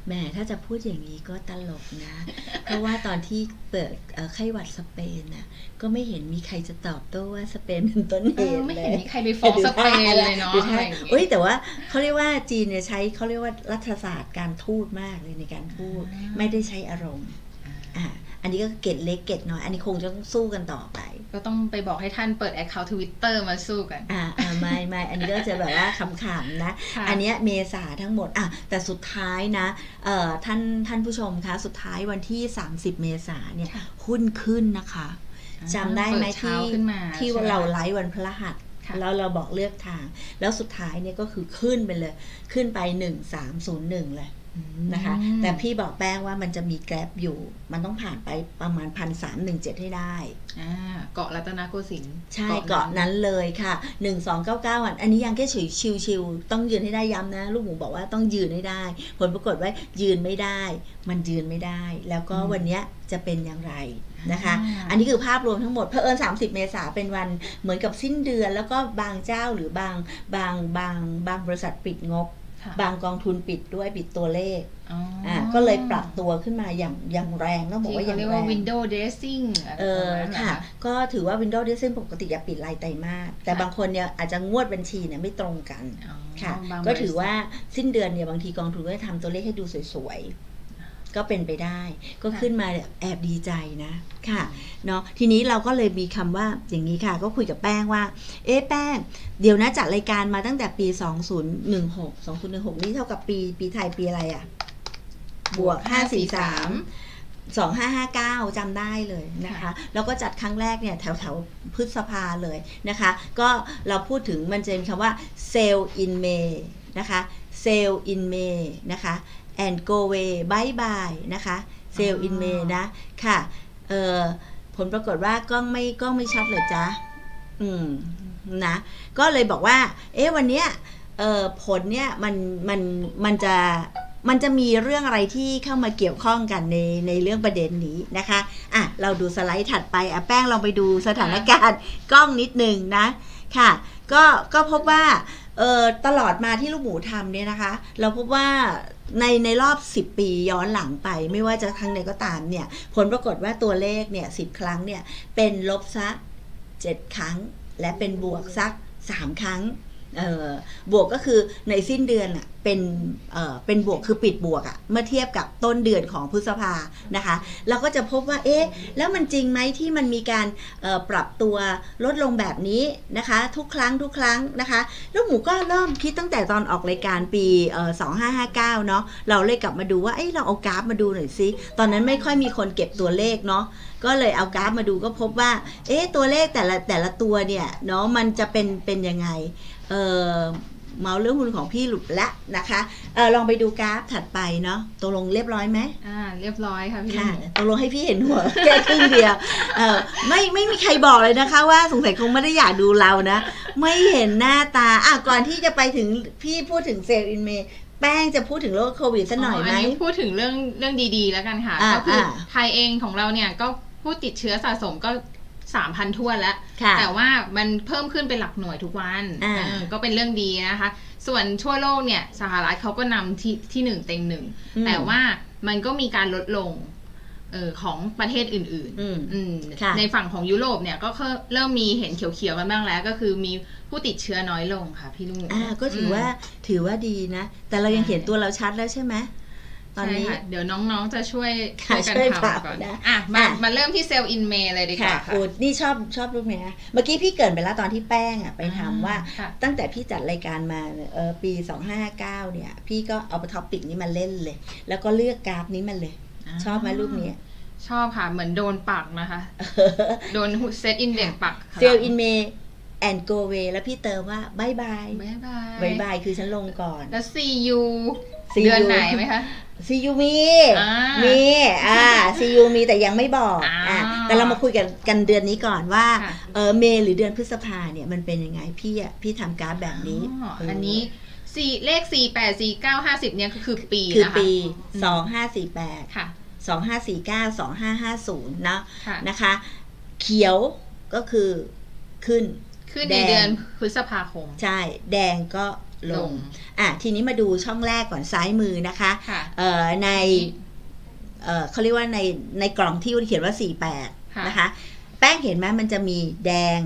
แหมถ้าจะพูดอย่างนี้ก็ตลกนะเพราะว่าตอนที่เปิดไข้หวัดสเปนน่ะก็ไม่เห็นมีใครจะตอบโต้ว่าสเปนเป็นต้นเหตุไม่เห็นมีใครไปฟ้องสเปนเลยเนาะเอ้ยแต่ว่าเขาเรียกว่าจีนเนี่ยใช้เขาเรียกว่ารัฐศาสตร์การทูตมากเลยในการพูดไม่ได้ใช้อารมณ์อ่าอันนี้ก็เกตเล็กเกตน้อยอันนี้คงจะต้องสู้กันต่อไปก็ต้องไปบอกให้ท่านเปิดแอคเคาท์ Twitter มาสู้กันอ่าไม่ไม่อันนี้ก็จะแบบว่าขำๆนะอันนี้เมษาทั้งหมดอ่ะแต่สุดท้ายนะเอ่อท่านท่านผู้ชมคะสุดท้ายวันที่สามสิบเมษาเนี่ยหุ้นขึ้นนะคะจำได้ไหมที่ที่เราไลฟ์วันพฤหัสแล้วเราบอกเลือกทางแล้วสุดท้ายเนี่ยก็คือขึ้นไปเลยขึ้นไปหนึ่งพันสามร้อยหนึ่งเลยนะคะแต่พี่บอกแป้งว่ามันจะมีแกลบอยู่มันต้องผ่านไปประมาณ หนึ่งพันสามร้อยสิบเจ็ด ให้ได้เกาะรัตนโกสินทร์ใช่เกาะนั้นเลยค่ะหนึ่งพันสองร้อยเก้าสิบเก้าอันนี้ยังแค่เฉยชิวๆต้องยืนให้ได้ย้ำนะลูกหมูบอกว่าต้องยืนให้ได้ผลปรากฏว่ายืนไม่ได้มันยืนไม่ได้แล้วก็วันนี้จะเป็นอย่างไรนะคะอันนี้คือภาพรวมทั้งหมดเผอิญสามสิบเมษายนเป็นวันเหมือนกับสิ้นเดือนแล้วก็บางเจ้าหรือบางบางบางบางบริษัทปิดงบ บางกองทุนปิดด้วยปิดตัวเลขอ่าก็เลยปรับตัวขึ้นมาอย่างอย่างแรงต้องบอกว่าอย่างแรงเรียกว่า window dressing เออค่ะก็ถือว่า window dressing ปกติจะปิดรายไตรมาสแต่บางคนเนี่ยอาจจะงวดบัญชีเนี่ยไม่ตรงกันค่ะก็ถือว่าสิ้นเดือนเนี่ยบางทีกองทุนก็จะทำตัวเลขให้ดูสวยๆก็เป็นไปได้ก็ขึ้นมาแอบดีใจนะค่ะเนาะทีนี้เราก็เลยมีคำว่าอย่างนี้ค่ะก็คุยกับแป้งว่าเอ๊ะแป้งเดี๋ยวนะจัดรายการมาตั้งแต่ปีสองพันสิบหก สองพันสิบหกนี่เท่ากับปีปีไทยปีอะไรอ่ะบวกห้า สี่ สาม สอง ห้า ห้า เก้าจำได้เลยนะคะแล้วก็จัดครั้งแรกเนี่ยแถวแถวพฤษภาเลยนะคะก็เราพูดถึงมันจะเป็นคำว่า Sell in May นะคะ Sell in May นะคะ and go away bye bye นะคะ Sell in May นะค่ะเออผลปรากฏว่ากล้องไม่กล้องไม่ชัดเลยจ้ะอืมนะก็เลยบอกว่าเอ๊ะวันเนี้ยเออผลเนี่ยมันมันมันจะมันจะมีเรื่องอะไรที่เข้ามาเกี่ยวข้องกันในในเรื่องประเด็นนี้นะคะอ่ะเราดูสไลด์ถัดไปอ่ะแป้งลองไปดูสถานการณ์กล้องนิดนึงนะค่ะก็ก็พบว่าเออตลอดมาที่ลูกหมูทำเนี่ยนะคะเราพบว่าในในรอบสิบปีย้อนหลังไปไม่ว่าจะครั้งใดก็ตามเนี่ยผลปรากฏว่าตัวเลขเนี่ยสิบครั้งเนี่ยเป็นลบซะเจ็ดครั้งและเป็นบวกสักสามครั้งบวกก็คือในสิ้นเดือนอ่ะเป็นเป็นบวกคือปิดบวกอ่ะเมื่อเทียบกับต้นเดือนของพฤษภานะคะเราก็จะพบว่าเอ๊ะแล้วมันจริงไหมที่มันมีการปรับตัวลดลงแบบนี้นะคะทุกครั้งทุกครั้งนะคะแล้วหมูก็เริ่มคิดตั้งแต่ตอนออกรายการปีสองพันห้าร้อยห้าสิบเก้าเนาะเราเลยกลับมาดูว่าเอ๊ะเราเอากราฟมาดูหน่อยสิตอนนั้นไม่ค่อยมีคนเก็บตัวเลขเนาะก็เลยเอากราฟมาดูก็พบว่าเอ๊ะตัวเลขแต่ละแต่ละตัวเนี่ยเนาะมันจะเป็นเป็นยังไงเออเมาเรื่องหุ้นของพี่หลุดละนะคะเออลองไปดูกราฟถัดไปเนาะตกลงเรียบร้อยไหมอ่าเรียบร้อยค่ะพี่ตกลงให้พี่เห็นหัวแค่ครึ่งเดียวเออไม่ไม่มีใครบอกเลยนะคะว่าสงสัยคงไม่ได้อยากดูเรานะไม่เห็นหน้าตาอ่ะก่อนที่จะไปถึงพี่พูดถึงเซลล์อินเมย์แป้งจะพูดถึงโรคโควิดสักหน่อยไหมอันนี้พูดถึงเรื่องเรื่องดีๆแล้วกันค่ะก็คือไทยเองของเราเนี่ยก็ผู้ติดเชื้อสะสมก็สามพันทั่วแล้วแต่ว่ามันเพิ่มขึ้นเป็นหลักหน่วยทุกวันก็เป็นเรื่องดีนะคะส่วนทั่วโลกเนี่ยสหรัฐเขาก็นำที่ที่หนึ่งเต็งหนึ่งแต่ว่ามันก็มีการลดลงเออของประเทศอื่นๆในฝั่งของยุโรปเนี่ยก็เริ่มมีเห็นเขียวๆกันบ้างแล้วก็คือมีผู้ติดเชื้อน้อยลงค่ะพี่ลุงอ่าก็ถือว่าถือว่าดีนะแต่เรายังเห็นตัวเราชัดแล้วใช่ไหมตอนนี้เดี๋ยวน้องๆจะช่วยกันทำก่อนนะอ่ะมามาเริ่มที่ Sell in May เลยดีกว่าค่ะโอ้นี่ชอบชอบรูปนี้นะเมื่อกี้พี่เกิดไปแล้วตอนที่แป้งอ่ะไปทำว่าตั้งแต่พี่จัดรายการมาเออปีสองพันห้าร้อยห้าสิบเก้าเนี่ยพี่ก็เอาท็อปิกนี้มาเล่นเลยแล้วก็เลือกกราฟนี้มาเลยชอบไหมรูปนี้ชอบค่ะเหมือนโดนปักนะคะโดนเซตอินเด็กปัก Sell in May and go away แล้วพี่เติมว่าบายบายบายบายบายบายคือฉันลงก่อนแล้ว see you เดือนไหนไหมคะซียูมีมีอ่าซียูมีแต่ยังไม่บอกอ่าแต่เรามาคุยกันกันเดือนนี้ก่อนว่าเออเมย์หรือเดือนพฤษภาเนี่ยมันเป็นยังไงพี่อ่ะพี่ทำการ์ดแบบนี้อันนี้สี่เลขสี่แปดสี่เก้าห้าสิบเนี่ยก็คือปีคือปีสองห้าสี่แปดค่ะสองห้าสี่เก้าสองห้าห้าศูนย์นะนะคะเขียวก็คือขึ้นขึ้นในเดือนพฤษภาคมใช่แดงก็ลงอ่ะทีนี้มาดูช่องแรกก่อนซ้ายมือนะคะในเขาเรียกว่าในในกล่องที่เขียนว่าสี่สิบแปดนะคะแป้งเห็นไหมมันจะมีแดง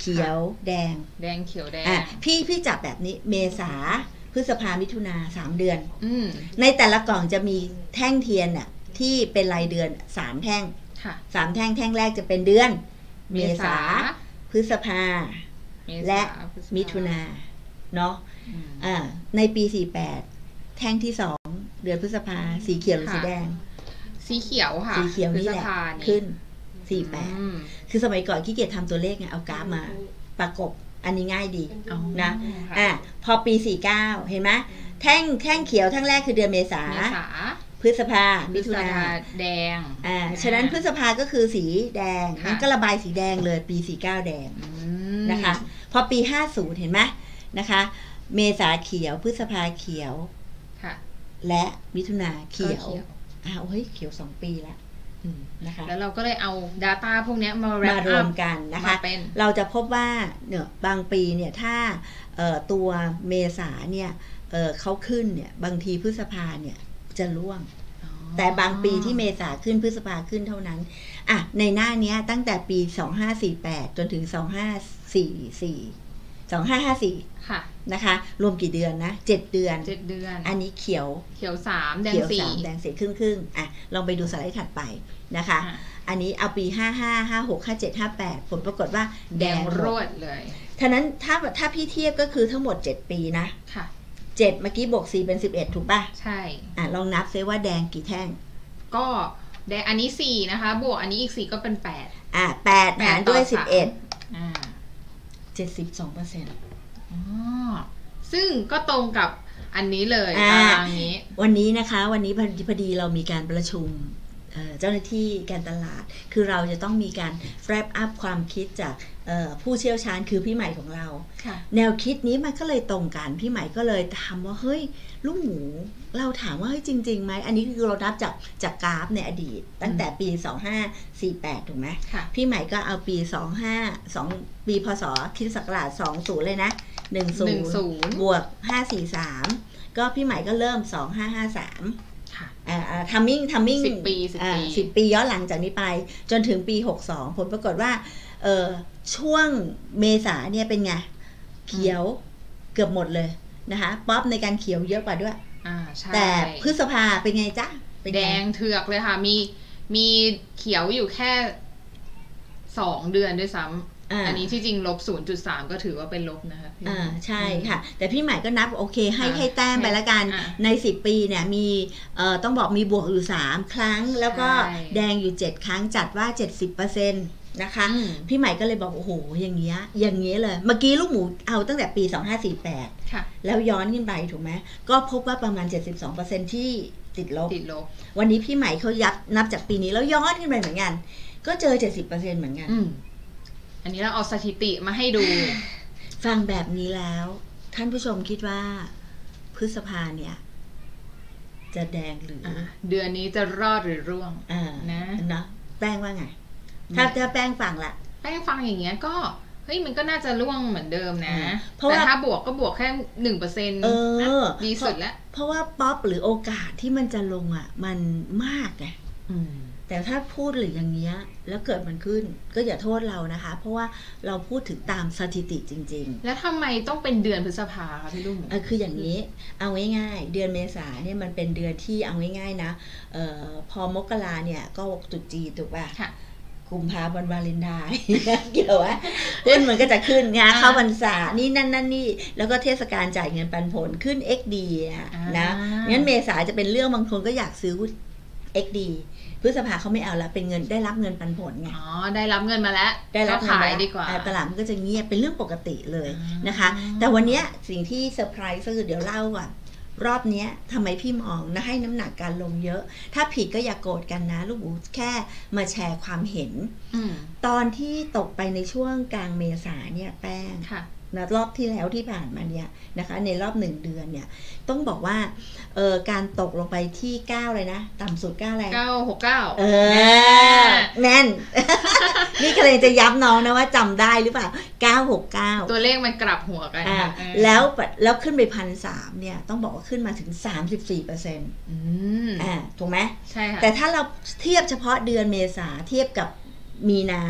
เขียวแดงแดงเขียวแดงอ่ะพี่พี่จับแบบนี้เมษาพฤษภามิถุนาสามเดือนในแต่ละกล่องจะมีแท่งเทียนน่ะที่เป็นรายเดือนสามแท่งสามแท่งแท่งแรกจะเป็นเดือนเมษาพฤษภาและมิถุนาเนาะอ่าในปีสี่สิบแปดแท่งที่สองเดือนพฤษภาสีเขียวหรือสีแดงสีเขียวค่ะสีเขียวนี่แหละขึ้นสี่สิบแปดคือสมัยก่อนขี้เกียจทำตัวเลขไงเอากราฟมาประกบอันนี้ง่ายดีนะอ่าพอปีสี่สิบเก้าเห็นไหมแท่งแท่งเขียวแท่งแรกคือเดือนเมษาพฤษภามิถุนาแดงอ่าฉะนั้นพฤษภาก็คือสีแดงงั้นก็ระบายสีแดงเลยปีสี่สิบเก้าแดงนะคะพอปีห้าสิบเห็นไหมนะคะเมษาเขียวพฤษภาเขียวและมิถุนาเขียวอ้าวเฮ้ยเขียวสองปีแล้วนะคะแล้วเราก็เลยเอา Data พวกนี้มารวมกันนะคะเราจะพบว่าเนี่ยบางปีเนี่ยถ้าตัวเมษาเนี่ย เออเขาขึ้นเนี่ยบางทีพฤษภาเนี่ยจะร่วงแต่บางปีที่เมษาขึ้นพฤษภาขึ้นเท่านั้นอ่ะในหน้านี้ตั้งแต่ปีสองพันห้าร้อยสี่สิบแปดจนถึงสองพันห้าร้อยสี่สิบสี่ สองพันห้าร้อยห้าสิบสี่ค่ะนะคะรวมกี่เดือนนะเจ็ดเดือนเจ็ดเดือนอันนี้เขียวเขียวสามแดงสี่แดงสี่ครึ่งๆอ่ะลองไปดูสไลด์ถัดไปนะคะอันนี้เอาปีห้าห้า ห้าหก ห้าเจ็ด ห้าแปดผลปรากฏว่าแดงรวดเลยฉะนั้นถ้าถ้าพี่เทียบก็คือทั้งหมดเจ็ดปีนะค่ะเจ็ดเมื่อกี้บวกสี่เป็นสิบเอ็ดถูกป่ะใช่อ่ะลองนับซิว่าแดงกี่แท่งก็แดงอันนี้สี่นะคะบวกอันนี้อีกสี่ก็เป็นแปดอ่ะแปดหารด้วยสิบเอ็ดอ่า เจ็ดสิบสองเปอร์เซ็นต์ อ๋อซึ่งก็ตรงกับอันนี้เลยตารางนี้วันนี้นะคะวันนี้พอดีเรามีการประชุมเจ้าหน้าที่การตลาดคือเราจะต้องมีการแฟรบอัพความคิดจากผู้เชี่ยวชาญคือพี่ใหม่ของเราแนวคิดนี้มันก็เลยตรงกันพี่ใหม่ก็เลยถามว่าเฮ้ยลูกหมูเราถามว่าเฮ้ยจริงๆไหมอันนี้คือเรานับจากจากกราฟในอดีตตั้งแต่ปีสองพันห้าร้อยสี่สิบแปดถูกไหมพี่ใหม่ก็เอาปีสองพันห้าร้อยสองปีพศคริสต์ศักราชสองศูนย์เลยนะหนึ่งศูนย์บวกห้าสี่สามก็พี่ใหม่ก็เริ่มสองพันห้าร้อยห้าสิบสามทัมมิ่งทัมมิ่งสิบปีสิบปีย้อนหลังจากนี้ไปจนถึงปีหกสองผลปรากฏว่าช่วงเมษาเนี่ยเป็นไงเขียวเกือบหมดเลยนะคะป๊อปในการเขียวเยอะกว่าด้วยแต่พฤษภาเป็นไงจ๊ะแดงเถือกเลยค่ะมีมีเขียวอยู่แค่สองเดือนด้วยซ้ำอันนี้ที่จริงลบ ศูนย์จุดสาม ก็ถือว่าเป็นลบนะคะอ่าใช่ค่ะแต่พี่ใหม่ก็นับโอเคให้ให้แต้มไปละกันในสิบปีเนี่ยมีเอ่อต้องบอกมีบวกอยู่สามครั้งแล้วก็แดงอยู่เจ็ดครั้งจัดว่า เจ็ดสิบเปอร์เซ็นต์ นะคะพี่ใหม่ก็เลยบอกโอ้โหอย่างเงี้ยอย่างเงี้ยเลยเมื่อกี้ลูกหมูเอาตั้งแต่ปีสองพันห้าร้อยสี่สิบแปดค่ะแล้วย้อนขึ้นไปถูกไหมก็พบว่าประมาณ เจ็ดสิบสองเปอร์เซ็นต์ ที่ติดลบติดลบวันนี้พี่ใหม่เขายับนับจากปีนี้แล้วย้อนขึ้นไปเหมือนกันก็เจอ เจ็ดสิบเปอร์เซ็นต์ เหมือนกันอันนี้เราเอาสถิติมาให้ดูฟังแบบนี้แล้วท่านผู้ชมคิดว่าพฤษภาเนี่ยจะแดงหรือเดือนนี้จะรอดหรือร่วงนะนะแป้งว่าไงถ้าถ้าแป้งฟังละแป้งฟังอย่างเงี้ยก็เฮ้ยมันก็น่าจะร่วงเหมือนเดิมนะแต่ถ้าบวกก็บวกแค่หนึ่งเปอร์เซ็นต์ดีสุดแล้วเพราะว่าป๊อปหรือโอกาสที่มันจะลงอ่ะมันมากไงแต่ถ้าพูดหรืออย่างเนี้ยแล้วเกิดมันขึ้นก็อย่าโทษเรานะคะเพราะว่าเราพูดถึงตามสถิติจริงๆแล้วทำไมต้องเป็นเดือนพฤษภาคะพี่ลุงเออคืออย่างนี้เอาง่ายๆเดือนเมษาเนี่ยมันเป็นเดือนที่เอาง่ายๆนะเอ่อพอมกราเนี่ยก็ตรุษจีนถูกป่ะกุมภาพันธ์วาเลนไทน์เกี่ยวว่าเล่นมันก็จะขึ้นงานเข้าพรรษานี่นั่นนั่นนี่แล้วก็เทศกาลจ่ายเงินปันผลขึ้น เอ็กซ์ ดี นะงั้นเมษาจะเป็นเรื่องบางคนก็อยากซื้อ เอ็กซ์ ดีพฤษภาเขาไม่เอาละเป็นเงินได้รับเงินปันผลไงอ๋อได้รับเงินมาแล้วได้รับขายดีกว่าตลาดมันก็จะเงียบเป็นเรื่องปกติเลยนะคะแต่วันนี้สิ่งที่เซอร์ไพรส์ก็คือเดี๋ยวเล่าก่อนรอบนี้ทำไมพี่มองนะให้น้ำหนักการลงเยอะถ้าผิดก็อย่าโกรธกันนะลูกอู๋แค่มาแชร์ความเห็นตอนที่ตกไปในช่วงกลางเมษาเนี่ยแป้งนะรอบที่แล้วที่ผ่านมาเนี่ยนะคะในรอบหนึ่งเดือนเนี่ยต้องบอกว่าเออการตกลงไปที่เก้าเลยนะต่ำสุดเก้าอะไรเก้าหกเก้าเออแน่น นี่ก็เลยจะย้ำน้องนะว่าจำได้หรือเปล่าเก้าหกเก้าตัวเลขมันกลับหัวกันค่ะแล้วแล้วขึ้นไปหนึ่งพันสามเนี่ยต้องบอกว่าขึ้นมาถึง สามสิบสี่เปอร์เซ็นต์ อืมอ่าถูกไหมใช่ค่ะแต่ถ้าเราเทียบเฉพาะเดือนเมษาเทียบกับมีนา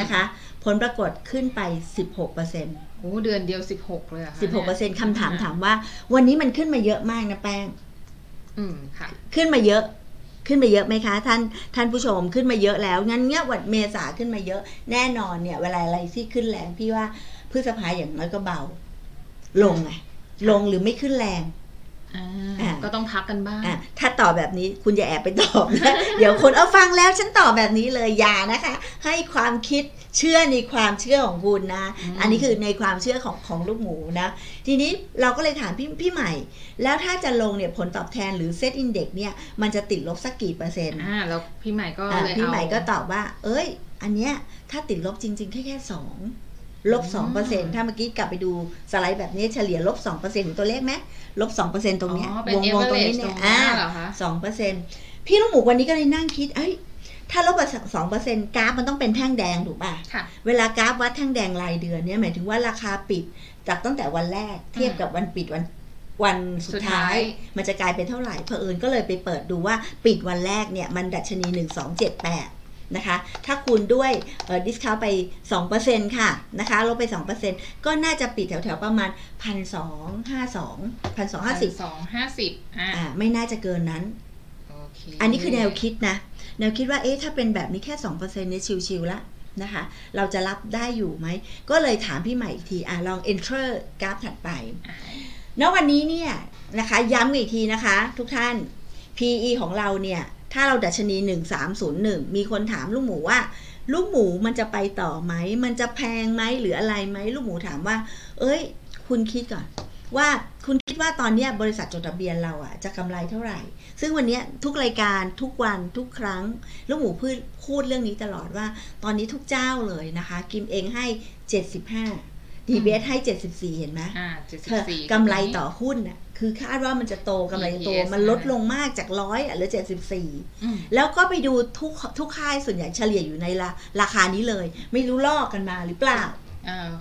นะคะผลปรากฏขึ้นไป สิบหกเปอร์เซ็นต์โอ้เดือนเดียวสิบหกเลยอะค่ะ สิบหกเปอร์เซ็นต์ คำถามถามว่าวันนี้มันขึ้นมาเยอะมากนะแป้งอืมค่ะขึ้นมาเยอะขึ้นมาเยอะไหมคะท่านท่านผู้ชมขึ้นมาเยอะแล้วงั้นเงี้ยวัดเมษาขึ้นมาเยอะแน่นอนเนี่ยเวลาอะไรที่ขึ้นแรงพี่ว่าพฤษภาอย่างน้อยก็เบาลงไงลงหรือไม่ขึ้นแรงก็ต้องพักกันบ้างถ้าตอบแบบนี้คุณอย่าแอบไปตอบนะเดี๋ยวคนเอาฟังแล้วฉันตอบแบบนี้เลยอย่านะคะให้ความคิดเชื่อในความเชื่อของคุณนะอันนี้คือในความเชื่อของของลูกหมูนะทีนี้เราก็เลยถามพี่พี่ใหม่แล้วถ้าจะลงเนี่ยผลตอบแทนหรือเซตอินเด็กซ์เนี่ยมันจะติดลบสักกี่เปอร์เซ็นต์อ่าแล้วพี่ใหม่ก็เลยพี่ใหม่ก็ตอบว่าเอ้ยอันเนี้ยถ้าติดลบจริงๆแค่แค่สองลบ สองเปอร์เซ็นต์ ถ้าเมื่อกี้กลับไปดูสไลด์แบบนี้เฉลี่ยลบ สองเปอร์เซ็นต์ ตัวเลขไหมลบ สองเปอร์เซ็นต์ ตรงนี้วงวงตรงนี้เนี่ยอ่า สองเปอร์เซ็นต์ พี่ลูกหมูวันนี้ก็เลยนั่งคิดเอ้ยถ้าลบ สองเปอร์เซ็นต์ กราฟมันต้องเป็นแท่งแดงถูกป่ะเวลากราฟวัดแท่งแดงรายเดือนเนี่ยหมายถึงว่าราคาปิดจากตั้งแต่วันแรกเทียบกับวันปิดวัน วันสุดท้ายมันจะกลายเป็นเท่าไหร่เผอิญก็เลยไปเปิดดูว่าปิดวันแรกเนี่ยมันดัชนีหนึ่งสองเจ็ดแปดนะคะถ้าคูณด้วยดิสคาวไป สองเปอร์เซ็นต์ ค่ะนะคะลบไป สองเปอร์เซ็นต์ ก็น่าจะปิดแถวๆประมาณ หนึ่งพันสองร้อยห้าสิบ อ่าไม่น่าจะเกินนั้น okay. อันนี้คือแนวคิดนะแนวคิดว่าเอ๊ะถ้าเป็นแบบนี้แค่ สองเปอร์เซ็นต์ เนี่ยชิวๆละนะคะเราจะรับได้อยู่ไหมก็เลยถามพี่ใหม่อีกทีอ่ะลอง enter กราฟถัดไปณวันนี้เนี่ยนะคะย้ำอีกทีนะคะทุกท่าน พี อี ของเราเนี่ยถ้าเราดัชนีหนึ่งสามศูนย์หนึ่งมีคนถามลูกหมูว่าลูกหมูมันจะไปต่อไหมมันจะแพงไหมหรืออะไรไหมลูกหมูถามว่าเอ้ยคุณคิดก่อนว่าคุณคิดว่าตอนนี้บริษัทจดทะเบียนเราอ่ะจะกำไรเท่าไหร่ซึ่งวันนี้ทุกรายการทุกวันทุกครั้งลูกหมูพูดพูดเรื่องนี้ตลอดว่าตอนนี้ทุกเจ้าเลยนะคะกิมเองให้เจ็ดสิบห้า ดี บี เอส ให้เจ็ดสิบสี่เห็นไหมกำไรต่อหุ้นอ่ะคือคาดว่ามันจะโตกำไรโตมันลดลงมากจากร้อยเหลือเจ็ดสิบสี่แล้วก็ไปดูทุกทุกค่ายส่วนใหญ่เฉลี่ยอยู่ในราคานี้เลยไม่รู้ลอกกันมาหรือเปล่า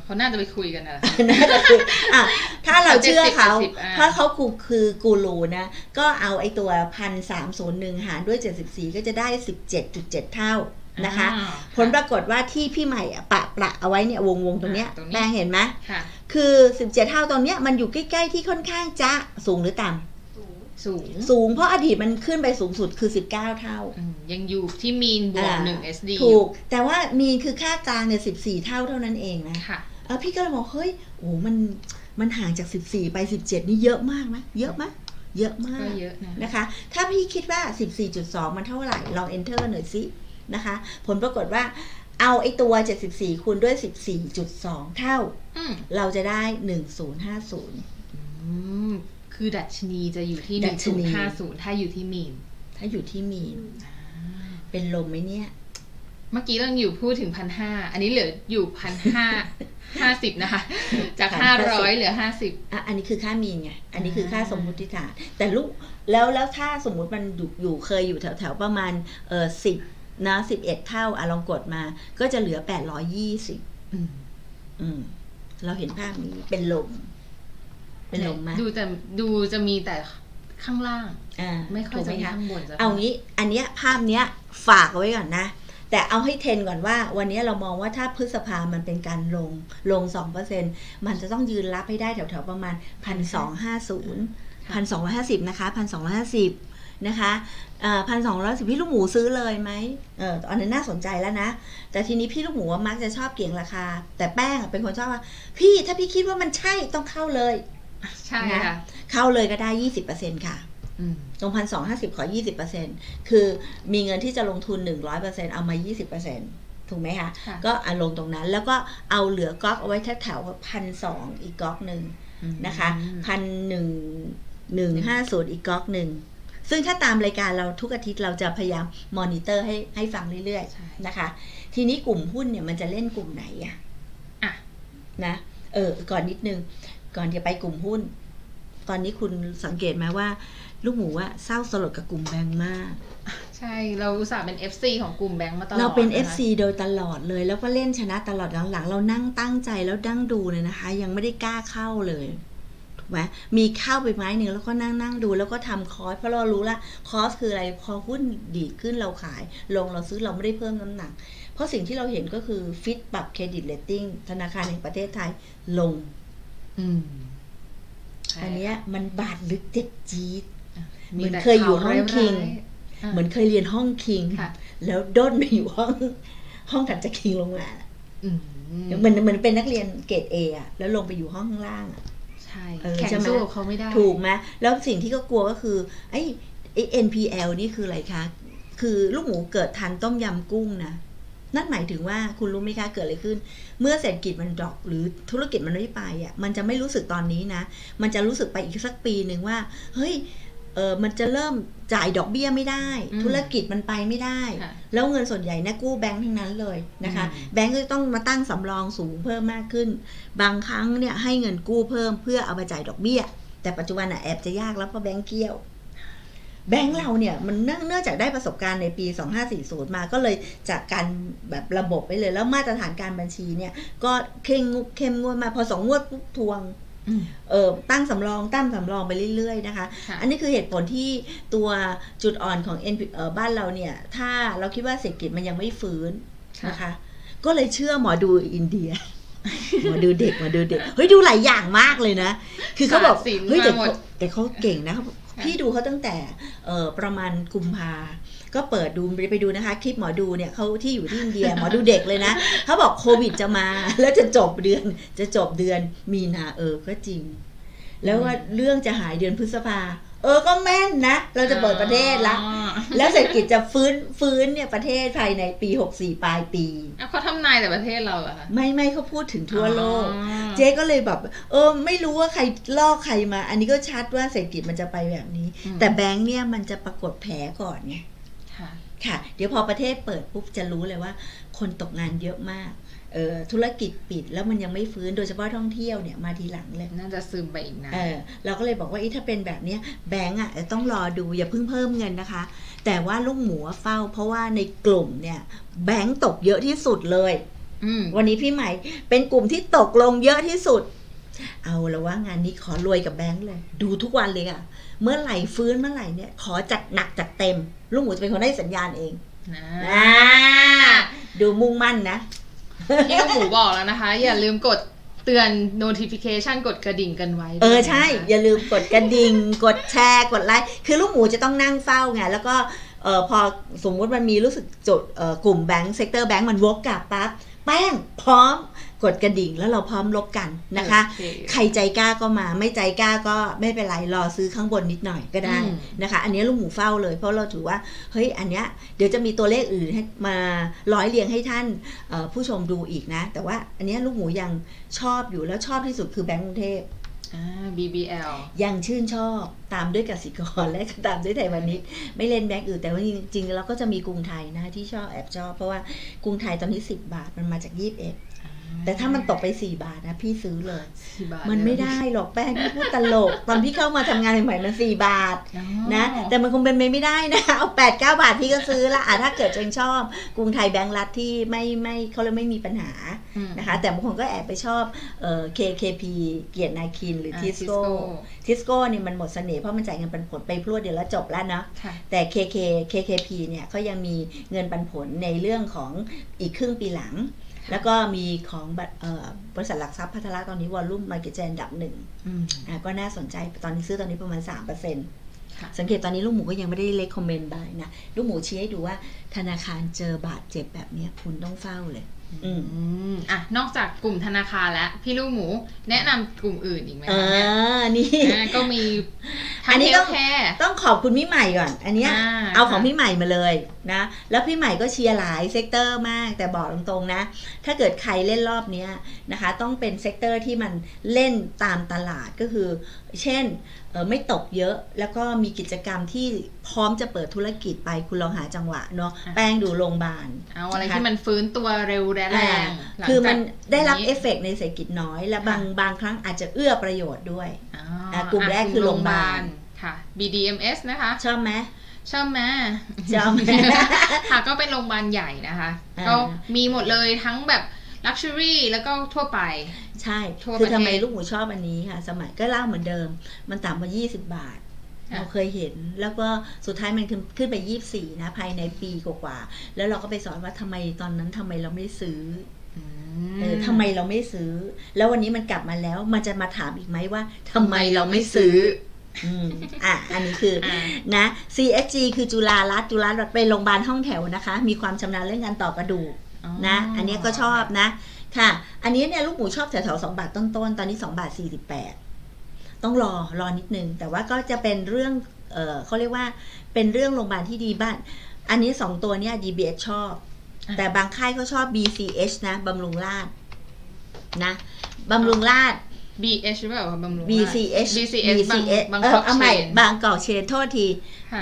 เขาน่าจะไปคุยกันนะน่าจะคุยอ่ะถ้าเราเชื่อเขาถ้าเขาคือกูรูนะก็เอาไอตัว หนึ่งพันสามร้อยหนึ่ง หารด้วยเจ็ดสิบสี่ก็จะได้ สิบเจ็ดจุดเจ็ด เท่านะคะผลปรากฏว่าที่พี่ใหม่ปะประเอาไว้เนี่ยวงวงตรงเนี้ยแปลเห็นไหมคือ สิบเจ็ด เท่าตรงเนี้ยมันอยู่ใกล้ๆที่ค่อนข้างจะสูงหรือต่ำสูงสูงเพราะอดีตมันขึ้นไปสูงสุดคือสิบเก้าเท่ายังอยู่ที่มีนบวกหนึ่ง เอส ดี ถูกแต่ว่ามีนคือค่ากลางเนี่ยสิบสี่เท่าเท่านั้นเองนะค่ะพี่ก็เลยบอกเฮ้ยโอ้มันมันห่างจากสิบสี่ไปสิบเจ็ดนี่เยอะมากไหมเยอะไหมเยอะมากเยอะนะคะถ้าพี่คิดว่า สิบสี่จุดสอง มันเท่าไหร่ลอง enter หน่อยสินะคะผลปรากฏว่าเอาไอ้ตัวเจ็ดสิบสี่คูณด้วย สิบสี่จุดสอง เท่าเราจะได้หนึ่งพันห้าสิบคือดัชนีจะอยู่ที่หนึ่งพันห้าสิบถ้าอยู่ที่มีนถ้าอยู่ที่มีนเป็นลมไหมเนี่ยเมื่อกี้เราอยู่พูดถึง หนึ่งพันห้าร้อย อันนี้เหลืออยู่ หนึ่งพันห้าร้อยห้าสิบ นะคะจากห้าร้อยเหลือห้าสิบอ่ะอันนี้คือค่ามีนไงอันนี้คือค่าสมมุติฐานแต่ลูกแล้วแล้วถ้าสมมุติมันอยู่เคยอยู่แถวๆประมาณเออสิบนะสิบเอ็ดเท่าอ่ะลองกดมาก็จะเหลือแปดร้อยยี่สิบอืมอืมเราเห็นภาพนี้เป็นลมเป็นลมมาดูแต่ดูจะมีแต่ข้างล่างไม่ค่อยจะมีข้างบนเอางี้อันเนี้ยภาพเนี้ยฝากเอาไว้ก่อนนะแต่เอาให้เทรนก่อนว่าวันนี้เรามองว่าถ้าพฤษภามันเป็นการลงลง สองเปอร์เซ็นต์ มันจะต้องยืนรับให้ได้แถวๆประมาณ หนึ่งพันสองร้อยห้าสิบ หนึ่งพันสองร้อยห้าสิบ นะคะ หนึ่งพันสองร้อยห้าสิบ นะคะ หนึ่งพันสองร้อยสิบ พี่ลูกหมูซื้อเลยไหมเอออันนั้นน่าสนใจแล้วนะแต่ทีนี้พี่ลูกหมูมักจะชอบเกี่ยงราคาแต่แป้งเป็นคนชอบว่าพี่ถ้าพี่คิดว่ามันใช่ต้องเข้าเลยใช่ค่ะเข้าเลยก็ได้ ยี่สิบเปอร์เซ็นต์ ค่ะตรง หนึ่งพันสองร้อยห้าสิบ ขอ ยี่สิบเปอร์เซ็นต์ คือมีเงินที่จะลงทุน หนึ่งร้อยเปอร์เซ็นต์ เอามา ยี่สิบเปอร์เซ็นต์ ถูกไหมคะก็อลงตรงนั้นแล้วก็เอาเหลือก๊อกเอาไว้แถวๆ หนึ่งพันสองร้อย อีกก๊อกหนึ่งนะคะ หนึ่งพันหนึ่งร้อยห้าสิบ อีกก๊อกหนึ่งซึ่งถ้าตามรายการเราทุกอาทิตย์เราจะพยายามมอนิเตอร์ให้ให้ฟังเรื่อยๆนะคะทีนี้กลุ่มหุ้นเนี่ยมันจะเล่นกลุ่มไหนอ่ะอ่ะนะเออก่อนนิดนึงก่อนจะไปกลุ่มหุ้นตอนนี้คุณสังเกตไหมว่าลูกหมูว่าเศร้าสลดกับกลุ่มแบงค์มากใช่เราอุตส่าห์เป็น เอฟ ซี ของกลุ่มแบงค์มาตลอดเราเป็น เอฟ ซี โดยตลอดเลยแล้วก็เล่นชนะตลอดหลังๆเรานั่งตั้งใจแล้วดั้งดูเลยนะคะยังไม่ได้กล้าเข้าเลยถูกไหมมีเข้าไปไม้หนึ่งแล้วก็นั่งนั่งดูแล้วก็ทำคอร์สเพราะเรารู้ละคอร์สคืออะไรพอหุ้นดีขึ้นเราขายลงเราซื้อเราไม่ได้เพิ่มน้ำหนักเพราะสิ่งที่เราเห็นก็คือฟิตปรับเครดิตเรตติ้งธนาคารแห่งประเทศไทยลงอันเนี้ยมันบาดลึกเจ็บจี๊ดเหมือนเคยอยู่ห้องคิงเหมือนเคยเรียนห้องคิงแล้วด้นไปอยู่ห้องห้องถัดจากคิงลงมาเหมือนเหมือนเป็นนักเรียนเกรดเออะแล้วลงไปอยู่ห้องข้างล่างอ่ะใช่แข่งสู้เขาไม่ได้ถูกไหมแล้วสิ่งที่ก็กลัวก็คือไอ้ไอ้ เอ็น พี แอล นี่คืออะไรคะคือลูกหมูเกิดทันต้มยำกุ้งนะนั่นหมายถึงว่าคุณรู้ไหมคะเกิดอะไรขึ้นเมื่อเศรษฐกิจมันดรอปหรือธุรกิจมันไม่ไปอ่ะมันจะไม่รู้สึกตอนนี้นะมันจะรู้สึกไปอีกสักปีหนึ่งว่าเฮ้ยเออมันจะเริ่มจ่ายดอกเบี้ยไม่ได้ธุรกิจมันไปไม่ได้แล้วเงินส่วนใหญ่เนี่ยกู้แบงค์ทั้งนั้นเลยนะคะแบงค์ก็ต้องมาตั้งสำรองสูงเพิ่มมากขึ้นบางครั้งเนี่ยให้เงินกู้เพิ่มเพื่อเอาไปจ่ายดอกเบี้ยแต่ปัจจุบันอ่ะแอบจะยากแล้วเพราะแบงค์เกี้ยวแบงค์เราเนี่ยมันเนื่องจากได้ประสบการณ์ในปีสองพันห้าร้อยสี่สิบมาก็เลยจากการแบบระบบไปเลยแล้วมาตรฐานการบัญชีเนี่ยก็เข้มงวดเข้มงวดมาพอสองงวดปุ๊บทวง เออตั้งสำรองตั้งสำรองไปเรื่อยๆนะคะอันนี้คือเหตุผลที่ตัวจุดอ่อนของ เอ็น พี เอ่อ บ้านเราเนี่ยถ้าเราคิดว่าเศรษฐกิจมันยังไม่ฟื้นนะคะก็เลยเชื่อหมอดูอินเดียหมอดูเด็กหมอดูเด็กเฮ้ยดูหลายอย่างมากเลยนะคือเขาบอกเฮ้ยแต่เขาเก่งนะพี่ดูเขาตั้งแต่ประมาณกุมภาก็เปิดดูไปดูนะคะคลิปหมอดูเนี่ยเขาที่อยู่ที่อินเดียหมอดูเด็กเลยนะเขาบอกโควิดจะมาแล้วจะจบเดือนจะจบเดือนมีนาเออก็จริงแล้วว่าเรื่องจะหายเดือนพฤษภาเออก็แม่นนะเราจะเปิดประเทศละแล้วเศรษฐกิจจะฟื้นฟื้นเนี่ยประเทศภายในปีหกสิบสี่ปลายปีเขาทำนายแต่ประเทศเราเหรอคะไม่ไม่เขาพูดถึงทั่วโลกเจ๊ก็เลยแบบเออไม่รู้ว่าใครลอกใครมาอันนี้ก็ชัดว่าเศรษฐกิจมันจะไปแบบนี้แต่แบงค์เนี่ยมันจะปรากฏแผลก่อนไงค่ะเดี๋ยวพอประเทศเปิดปุ๊บจะรู้เลยว่าคนตกงานเยอะมากเออธุรกิจปิดแล้วมันยังไม่ฟื้นโดยเฉพาะท่องเที่ยวเนี่ยมาทีหลังเลยน่าจะซึมไปอีกนะเออเราก็เลยบอกว่าอีถ้าเป็นแบบนี้แบงก์อ่ะต้องรอดูอย่าเพิ่งเพิ่มเงินนะคะแต่ว่าลูกหมูเฝ้าเพราะว่าในกลุ่มเนี่ยแบงก์ตกเยอะที่สุดเลยวันนี้พี่ใหม่เป็นกลุ่มที่ตกลงเยอะที่สุดเอาแล้วว่างานนี้ขอรวยกับแบงก์เลยดูทุกวันเลยอ่ะเมื่อไหร่ฟื้นเมื่อไหร่เนี่ยขอจัดหนักจัดเต็มลูกหมูจะเป็นคนได้สัญญาณเองนะดูมุ่งมั่นนะนี่ก็หมูบอกแล้วนะคะอย่าลืมกดเตือน notification กดกระดิ่งกันไว้เออใช่อย่าลืมกดกระดิ่งกดแชร์กดไลค์คือลูกหมูจะต้องนั่งเฝ้าไงแล้วก็เออพอสมมุติมันมีรู้สึกจดกลุ่มแบงก์เซกเตอร์แบงก์มันวกกลับปั๊บแป้งพร้อมกดกระดิ่งแล้วเราพร้อมลบกันนะคะใครใจกล้าก็มาไม่ใจกล้าก็ไม่เป็นไรรอซื้อข้างบนนิดหน่อยก็ได้นะคะอันนี้ลูกหมูเฝ้าเลยเพราะเราถือว่าเฮ้ยอันเนี้ยเดี๋ยวจะมีตัวเลขอื่นให้มาร้อยเรียงให้ท่านผู้ชมดูอีกนะแต่ว่าอันเนี้ยลูกหมูยังชอบอยู่แล้วชอบที่สุดคือแบงก์กรุงเทพบี บี แอล ยังชื่นชอบตามด้วยกสิกรและตามด้วยไทยพาณิชย์ไม่เล่นแบงก์อื่นแต่ว่าจริงๆเราก็จะมีกรุงไทยนะที่ชอบแอบชอบเพราะว่ากรุงไทยตอนนี้สิบบาทมันมาจากยี่สิบเอ็ดแต่ถ้ามันตกไปสี่บาทนะพี่ซื้อเลยมันไม่ได้หรอกแป้งพี่พูดตลกตอนพี่เข้ามาทำงานใหม่ๆมันสี่บาทนะแต่มันคงเป็นไปไม่ได้นะเอาแปดเก้าบาทพี่ก็ซื้อละอ่ะถ้าเกิดเองชอบกรุงไทยแบงก์รัฐที่ไม่ไม่เขาเลยไม่มีปัญหานะคะแต่บางคนก็แอบไปชอบเอ่อ เค เค พี เกียรตินาคินหรือทิสโก้ทิสโก้เนี่ยมันหมดเสน่ห์เพราะมันจ่ายเงินปันผลไปพรวดเดียวแล้วจบแล้วเนาะแต่ เค เค เค เค พี เนี่ยเขายังมีเงินปันผลในเรื่องของอีกครึ่งปีหลังแล้วก็มีของบริษัทหลักทรัพย์พัฒนาตอนนี้วอลลุ่มมาร์เก็ตแชร์อันดับหนึ่งก็น่าสนใจตอนนี้ซื้อตอนนี้ประมาณ สามเปอร์เซ็นต์ สังเกตตอนนี้ลูกหมูก็ยังไม่ได้เลคคอมเมนต์บายนะลูกหมูชี้ให้ดูว่าธนาคารเจอบาดเจ็บแบบนี้คุณต้องเฝ้าเลยอืมอ่ะนอกจากกลุ่มธนาคารแล้วพี่ลูกหมูแนะนำกลุ่มอื่นอีกไหมคะเนี่ยนี่ก็มีอันนี้ต้องต้องขอบคุณพี่ใหม่ก่อนอันนี้เอาของพี่ใหม่มาเลยนะแล้วพี่ใหม่ก็เชียร์หลายเซกเตอร์มากแต่บอกตรงๆนะถ้าเกิดใครเล่นรอบนี้นะคะต้องเป็นเซกเตอร์ที่มันเล่นตามตลาดก็คือเช่นไม่ตกเยอะแล้วก็มีกิจกรรมที่พร้อมจะเปิดธุรกิจไปคุณลองหาจังหวะเนาะแป้งดูโรงพยาบาลเอาอะไรที่มันฟื้นตัวเร็วแรงคือมันได้รับเอฟเฟกต์ในเศรษฐกิจน้อยและบางบางครั้งอาจจะเอื้อประโยชน์ด้วยกลุ่มแรกคือโรงพยาบาลค่ะ บี ดี เอ็ม เอส นะคะชอบไหมชอบไหมชอบไหมค่ะก็เป็นโรงพยาบาลใหญ่นะคะก็มีหมดเลยทั้งแบบลักชัวรี่แล้วก็ทั่วไปใช่คือทำไมลูกหมูชอบอันนี้ค่ะสมัยก็เล่าเหมือนเดิมมันต่ำมายี่สิบบาทเราเคยเห็นแล้วก็สุดท้ายมันขึ้นไปยี่สิบสี่นะภายในปีกว่าๆแล้วเราก็ไปสอนว่าทำไมตอนนั้นทำไมเราไม่ซื้อเออทำไมเราไม่ซื้อแล้ววันนี้มันกลับมาแล้วมันจะมาถามอีกไหมว่าทำไมเราไม่ซื้ออืมอ่ะอันนี้คือนะ ซี เอส จี คือจุฬารัตน์จุฬารัตน์เป็นโรงพยาบาลห้องแถวนะคะมีความชำนาญเรื่องการต่อกระดูกนะอันนี้ก็ชอบนะค่ะอันนี้เนี่ยลูกหมูชอบแถวๆสองบาทต้นๆตอนนี้สองบาทสี่สิบแปดต้องรอรอนิดนึงแต่ว่าก็จะเป็นเรื่อง เอ่อ เขาเรียกว่าเป็นเรื่องโรงพยาบาลที่ดีบ้านอันนี้สองตัวเนี้ย ดี บี เอส ชอบแต่บางค่ายก็ชอบ บี ซี เอช นะบำรุงราษฎร์นะบำรุงราษฎร์ บี เอช หรือเปล่าบำรุงราษฎร์ บี ซี เอช บี ซี เอช บางกอกเชนเอาใหม่บางกอกเชนโทษที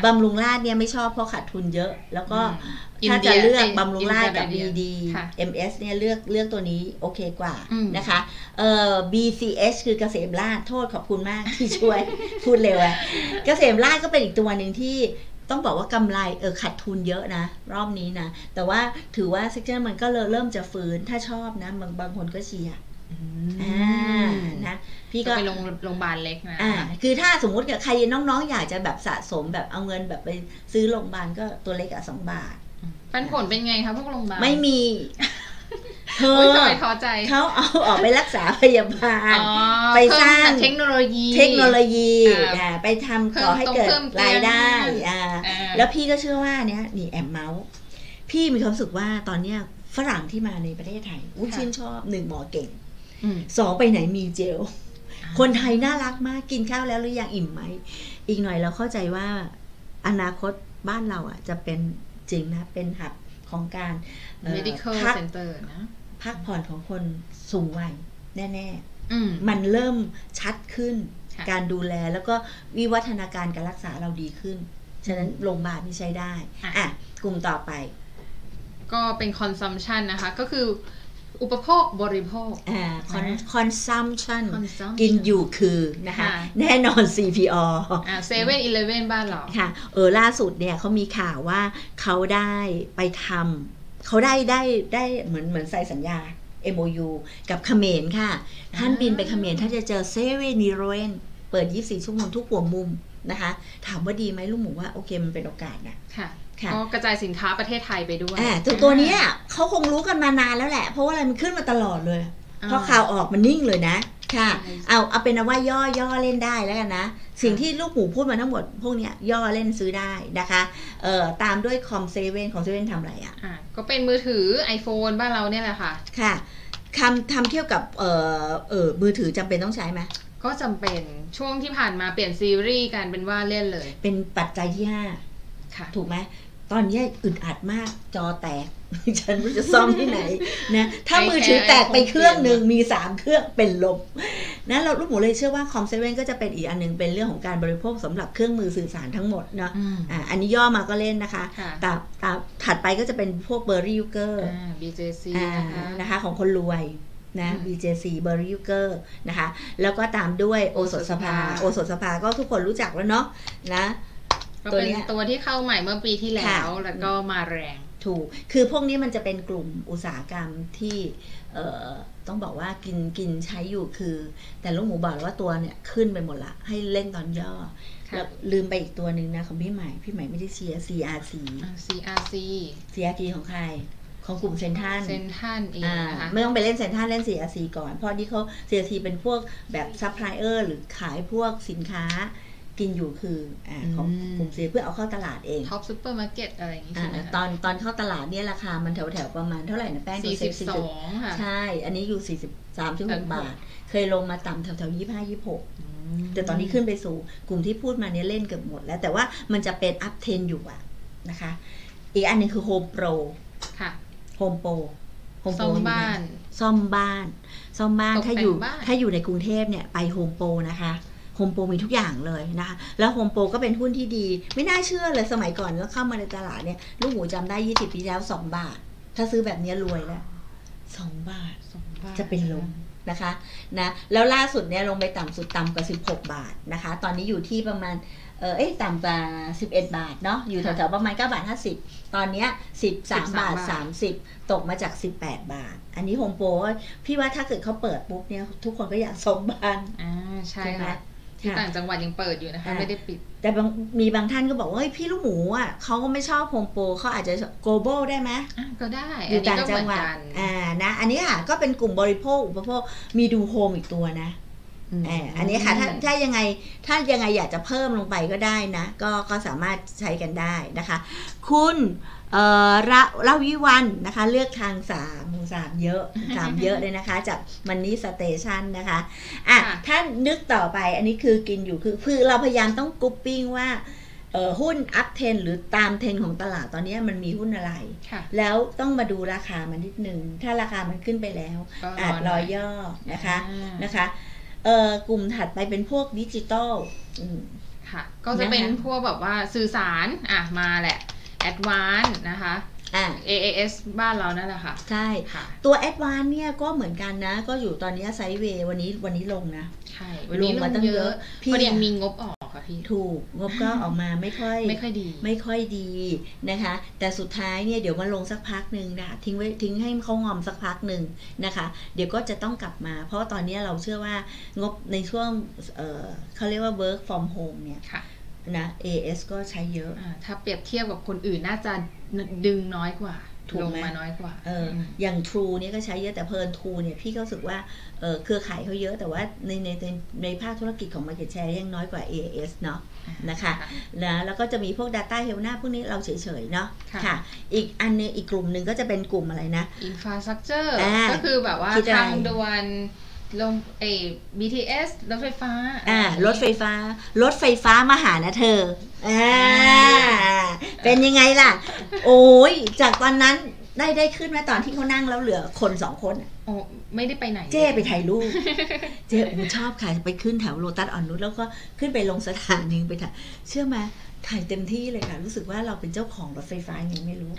บำรุงราษฎร์เนี่ยไม่ชอบเพราะขาดทุนเยอะแล้วก็ถ้าจะเลือกบำรุงราษฎร์กับ บี ดี เอ็ม เอส เนี่ยเลือกเลือกตัวนี้โอเคกว่านะคะเอ่อ บี ซี เอช คือเกษมราษฎร์โทษขอบคุณมากที่ช่วยพูดเร็วอะเกษมราษฎร์ก็เป็นอีกตัวหนึ่งที่ต้องบอกว่ากำไรเออขาดทุนเยอะนะรอบนี้นะแต่ว่าถือว่าเซกเตอร์มันก็เริ่มจะฟื้นถ้าชอบนะบางบางคนก็เชียร์ อ่านะพี่ก็ไปลงโรงพยาบาลเล็กนะอ่าคือถ้าสมมุติกับใครน้องๆอยากจะแบบสะสมแบบเอาเงินแบบไปซื้อโรงพยาบาลก็ตัวเล็กอ่ะสองบาทปันผลเป็นไงคะพวกโรงพยาบาลไม่มีเธอเขาเอาออกไปรักษาพยาบาลไปสร้างเทคโนโลยีเทคโนโลยีไปทำก่อให้เกิดรายได้แล้วพี่ก็เชื่อว่าเนี้ยนี่แอมเมาส์พี่มีความรู้สึกว่าตอนเนี้ยฝรั่งที่มาในประเทศไทยอุ้ยชื่นชอบหนึ่งหมอเก่งสองไปไหนมีเจลคนไทยน่ารักมากกินข้าวแล้วหรือยังอิ่มไหมอีกหน่อยเราเข้าใจว่าอนาคตบ้านเราอ่ะจะเป็นจริงนะเป็นหับของการ medical center นะพักผ่อนของคนสูงวัยแน่ๆมันเริ่มชัดขึ้นการดูแลแล้วก็วิวัฒนาการการรักษาเราดีขึ้นฉะนั้นโรงพยาบาลนี่ใช้ได้อ่ะกลุ่มต่อไปก็เป็น consumption นะคะก็คืออุปโภคบริโภคอ่า consumption กินอยู่คือนะคะแน่นอน ซี พี โอ อ่า เซเว่น อีเลฟเว่น บ้านเราค่ะเออล่าสุดเนี่ยเขามีข่าวว่าเขาได้ไปทำเขาได้ได้ได้เหมือนเหมือนใส่สัญญา เอ็ม โอ ยู กับเขมรค่ะท่านบินไปเขมรท่านจะเจอ เซเว่น อีเลฟเว่น เปิดยี่สิบสี่ชั่วโมงทุกหัวมุมนะคะถามว่าดีไหมลูกหมูว่าโอเคมันเป็นโอกาสนะค่ะก็กระจายสินค้าประเทศไทยไปด้วยตัวตัวนี้เขาคงรู้กันมานานแล้วแหละเพราะว่าอะไรมันขึ้นมาตลอดเลยเพราะข่าวออกมันนิ่งเลยนะค่ะเอาเอาเป็นว่าย่อย่อเล่นได้แล้วกันนะสิ่งที่ลูกหมูพูดมาทั้งหมดพวกนี้ย่อเล่นซื้อได้นะคะเอ่อตามด้วยคอมเซเว่นของเซเว่นทำอะไรอ่ะก็เป็นมือถือ ไอโฟน บ้านเราเนี่ยแหละค่ะค่ะทำทำเทียบกับเอ่อเอ่อมือถือจำเป็นต้องใช้ไหมก็จำเป็นช่วงที่ผ่านมาเปลี่ยนซีรีส์การเป็นว่าเล่นเลยเป็นปัจจัยที่ห้าถูกไหมตอนนี้อึดอัดมากจอแตกฉันไม่รู้จะซ่อมที่ไหนนะถ้ามือถือแตกไปเครื่องหนึ่งมีสามเครื่องเป็นลมนะเราลูกหมูเลยเชื่อว่าคอมเซเว่นก็จะเป็นอีกอันนึงเป็นเรื่องของการบริโภคสำหรับเครื่องมือสื่อสารทั้งหมดเนาะอ่าอันนี้ย่อมาก็เล่นนะคะแต่ถัดไปก็จะเป็นพวกเบอร์รี่ยูเกอร์ บี เจ ซี นะคะของคนรวยนะ บี เจ ซี เบอร์รี่ยูเกอร์นะคะแล้วก็ตามด้วยโอสถสภาโอสถสภาก็ทุกคนรู้จักแล้วเนาะนะก็เป็นตัวที่เข้าใหม่เมื่อปีที่แล้วแล้วก็มาแรงถูกคือพวกนี้มันจะเป็นกลุ่มอุตสาหกรรมที่ต้องบอกว่ากินกินใช้อยู่คือแต่ลูกหมูบอกว่าตัวเนี่ยขึ้นไปหมดละให้เล่นตอนย่อแล้วลืมไปอีกตัวหนึ่งนะของพี่ใหม่พี่ใหม่ไม่ได้เชียร์ ซี อาร์ ซี ซี อาร์ ซี ซี อาร์ ซี ของใครของกลุ่มเซนทันเซนทันเองนะคะไม่ต้องไปเล่นเซนทันเล่น ซี อาร์ ซี ก่อนเพราะที่เขา ซี อาร์ ซี เป็นพวกแบบซัพพลายเออร์หรือขายพวกสินค้ากินอยู่คืออ่าของกลุ่มซื้อเพื่อเอาเข้าตลาดเองท็อปซูเปอร์มาร์เก็ตอะไรอย่างงี้ใช่ไหมตอนตอนเข้าตลาดเนี่ยราคามันแถวแถวประมาณเท่าไหร่นะแป้งสี่สิบสองค่ะใช่อันนี้อยู่สี่สิบสามถึงหกบาทเคยลงมาต่ำแถวแถวยี่สิบห้ายี่สิบหกแต่ตอนนี้ขึ้นไปสู่กลุ่มที่พูดมาเนี่ยเล่นเกือบหมดแล้วแต่ว่ามันจะเป็นอัพเทรนอยู่อะนะคะอีกอันนึงคือโฮมโปรค่ะโฮมโปรซ่อมบ้านซ่อมบ้านซ่อมบ้านถ้าอยู่ถ้าอยู่ในกรุงเทพเนี่ยไปโฮมโปรนะคะโฮมโปรมีทุกอย่างเลยนะคะแล้วโฮมโปรก็เป็นหุ้นที่ดีไม่น่าเชื่อเลยสมัยก่อนแล้วเข้ามาในตลาดเนี่ยลูกหมูจำได้ยี่สิบปีแล้วสองบาทถ้าซื้อแบบนี้รวยแล้วสองบาทจะเป็นลมนะคะนะแล้วล่าสุดเนี่ยลงไปต่ำสุดต่ำกว่าสิบหกบาทนะคะตอนนี้อยู่ที่ประมาณเออต่ำกว่าสิบเอ็ดบาทเนาะอยู่แถวๆประมาณเก้าบาทห้าสิบตอนเนี้ยสิบสามบาทสามสิบตกมาจากสิบแปดบาทอันนี้โฮมโปรพี่ว่าถ้าเกิดเขาเปิดปุ๊บเนี่ยทุกคนก็อยากซ่อมบ้านอ่าใช่ค่ะต่างจังหวัดยังเปิดอยู่นะคะไม่ได้ปิดแต่มีบางท่านก็บอกว่าพี่ลูกหมูอ่ะเขาก็ไม่ชอบโฮมโปรเขาอาจจะโกลบอลได้ไหมก็ได้อยู่ต่างจังหวัดอ่านะอันนี้ค่ะก็เป็นกลุ่มบริโภคอุปโภคมีดูโฮมอีกตัวนะอ่าอันนี้ค่ะถ้าถ้ายังไงถ้ายังไงอยากจะเพิ่มลงไปก็ได้นะก็ก็สามารถใช้กันได้นะคะคุณเอ่อระลาวิวันนะคะเลือกทางสามสามเยอะสามเยอะเลยนะคะจากมันนี่สเตชันนะคะอ่ะถ้านึกต่อไปอันนี้คือกินอยู่คือคือเราพยายามต้องกรุ๊ปปิ้งว่าเอ่อหุ้นอัพเทรนหรือตามเทรนของตลาดตอนนี้มันมีหุ้นอะไรแล้วต้องมาดูราคามันนิดนึงถ้าราคามันขึ้นไปแล้วอาจรอย่อนะคะนะคะเอ่อกลุ่มถัดไปเป็นพวกดิจิตอลค่ะก็จะเป็นพวกแบบว่าสื่อสารอ่ะมาแหละแอดวานซ์ นะคะ เอ เอ เอส บ้านเรานั่นแหละค่ะใช่ตัว แอดวานซ์ เนี่ยก็เหมือนกันนะก็อยู่ตอนนี้ไซด์เวย์วันนี้วันนี้ลงนะใช่วันนี้ลงมาตั้งเยอะพอดีมีงบออกค่ะ พี่ถูกงบก็ออกมาไม่ค่อยไม่ค่อยดีไม่ค่อยดีนะคะแต่สุดท้ายเนี่ยเดี๋ยวมาลงสักพักหนึ่งนะคะทิ้งไว้ทิ้งให้เขางอมสักพักหนึ่งนะคะเดี๋ยวก็จะต้องกลับมาเพราะตอนนี้เราเชื่อว่างบในช่วง เ, เขาเรียกว่า work from home เนี่ยนะ เอ เอส ก็ใช้เยอะถ้าเปรียบเทียบกับคนอื่นน่าจะดึงน้อยกว่าถูกลงมาน้อยกว่าเออ อย่าง True เนี่ยก็ใช้เยอะแต่เพลิน True เนี่ยพี่ก็รู้สึกว่าเออเครือข่ายเขาเยอะแต่ว่าในในในภาคธุรกิจของ Market Share ยังน้อยกว่า เอ เอส เนาะนะคะแล้วแล้วก็จะมีพวก Data Helena พวกนี้เราเฉยๆเนาะค่ะอีกอันนึงอีกกลุ่มหนึ่งก็จะเป็นกลุ่มอะไรนะ Infrastructure ก็คือแบบว่าทางด่วนลงไอ้ บี ที เอส รถไฟฟ้าอ่ารถไฟฟ้ารถไฟฟ้ามาหานะเธออ่าเป็นยังไงล่ะโอ้ยจากตอนนั้นได้ได้ขึ้นมาตอนที่เขานั่งแล้วเหลือคนสองคนโอ้ไม่ได้ไปไหนเจ๊ไปถ่ายรูปเจ๊อู๋ชอบค่ะไปขึ้นแถวโลตัสอ่อนนุชแล้วก็ขึ้นไปลงสถานีไปถ่ายเชื่อมาถ่ายเต็มที่เลยค่ะรู้สึกว่าเราเป็นเจ้าของรถไฟฟ้ายังไม่รู้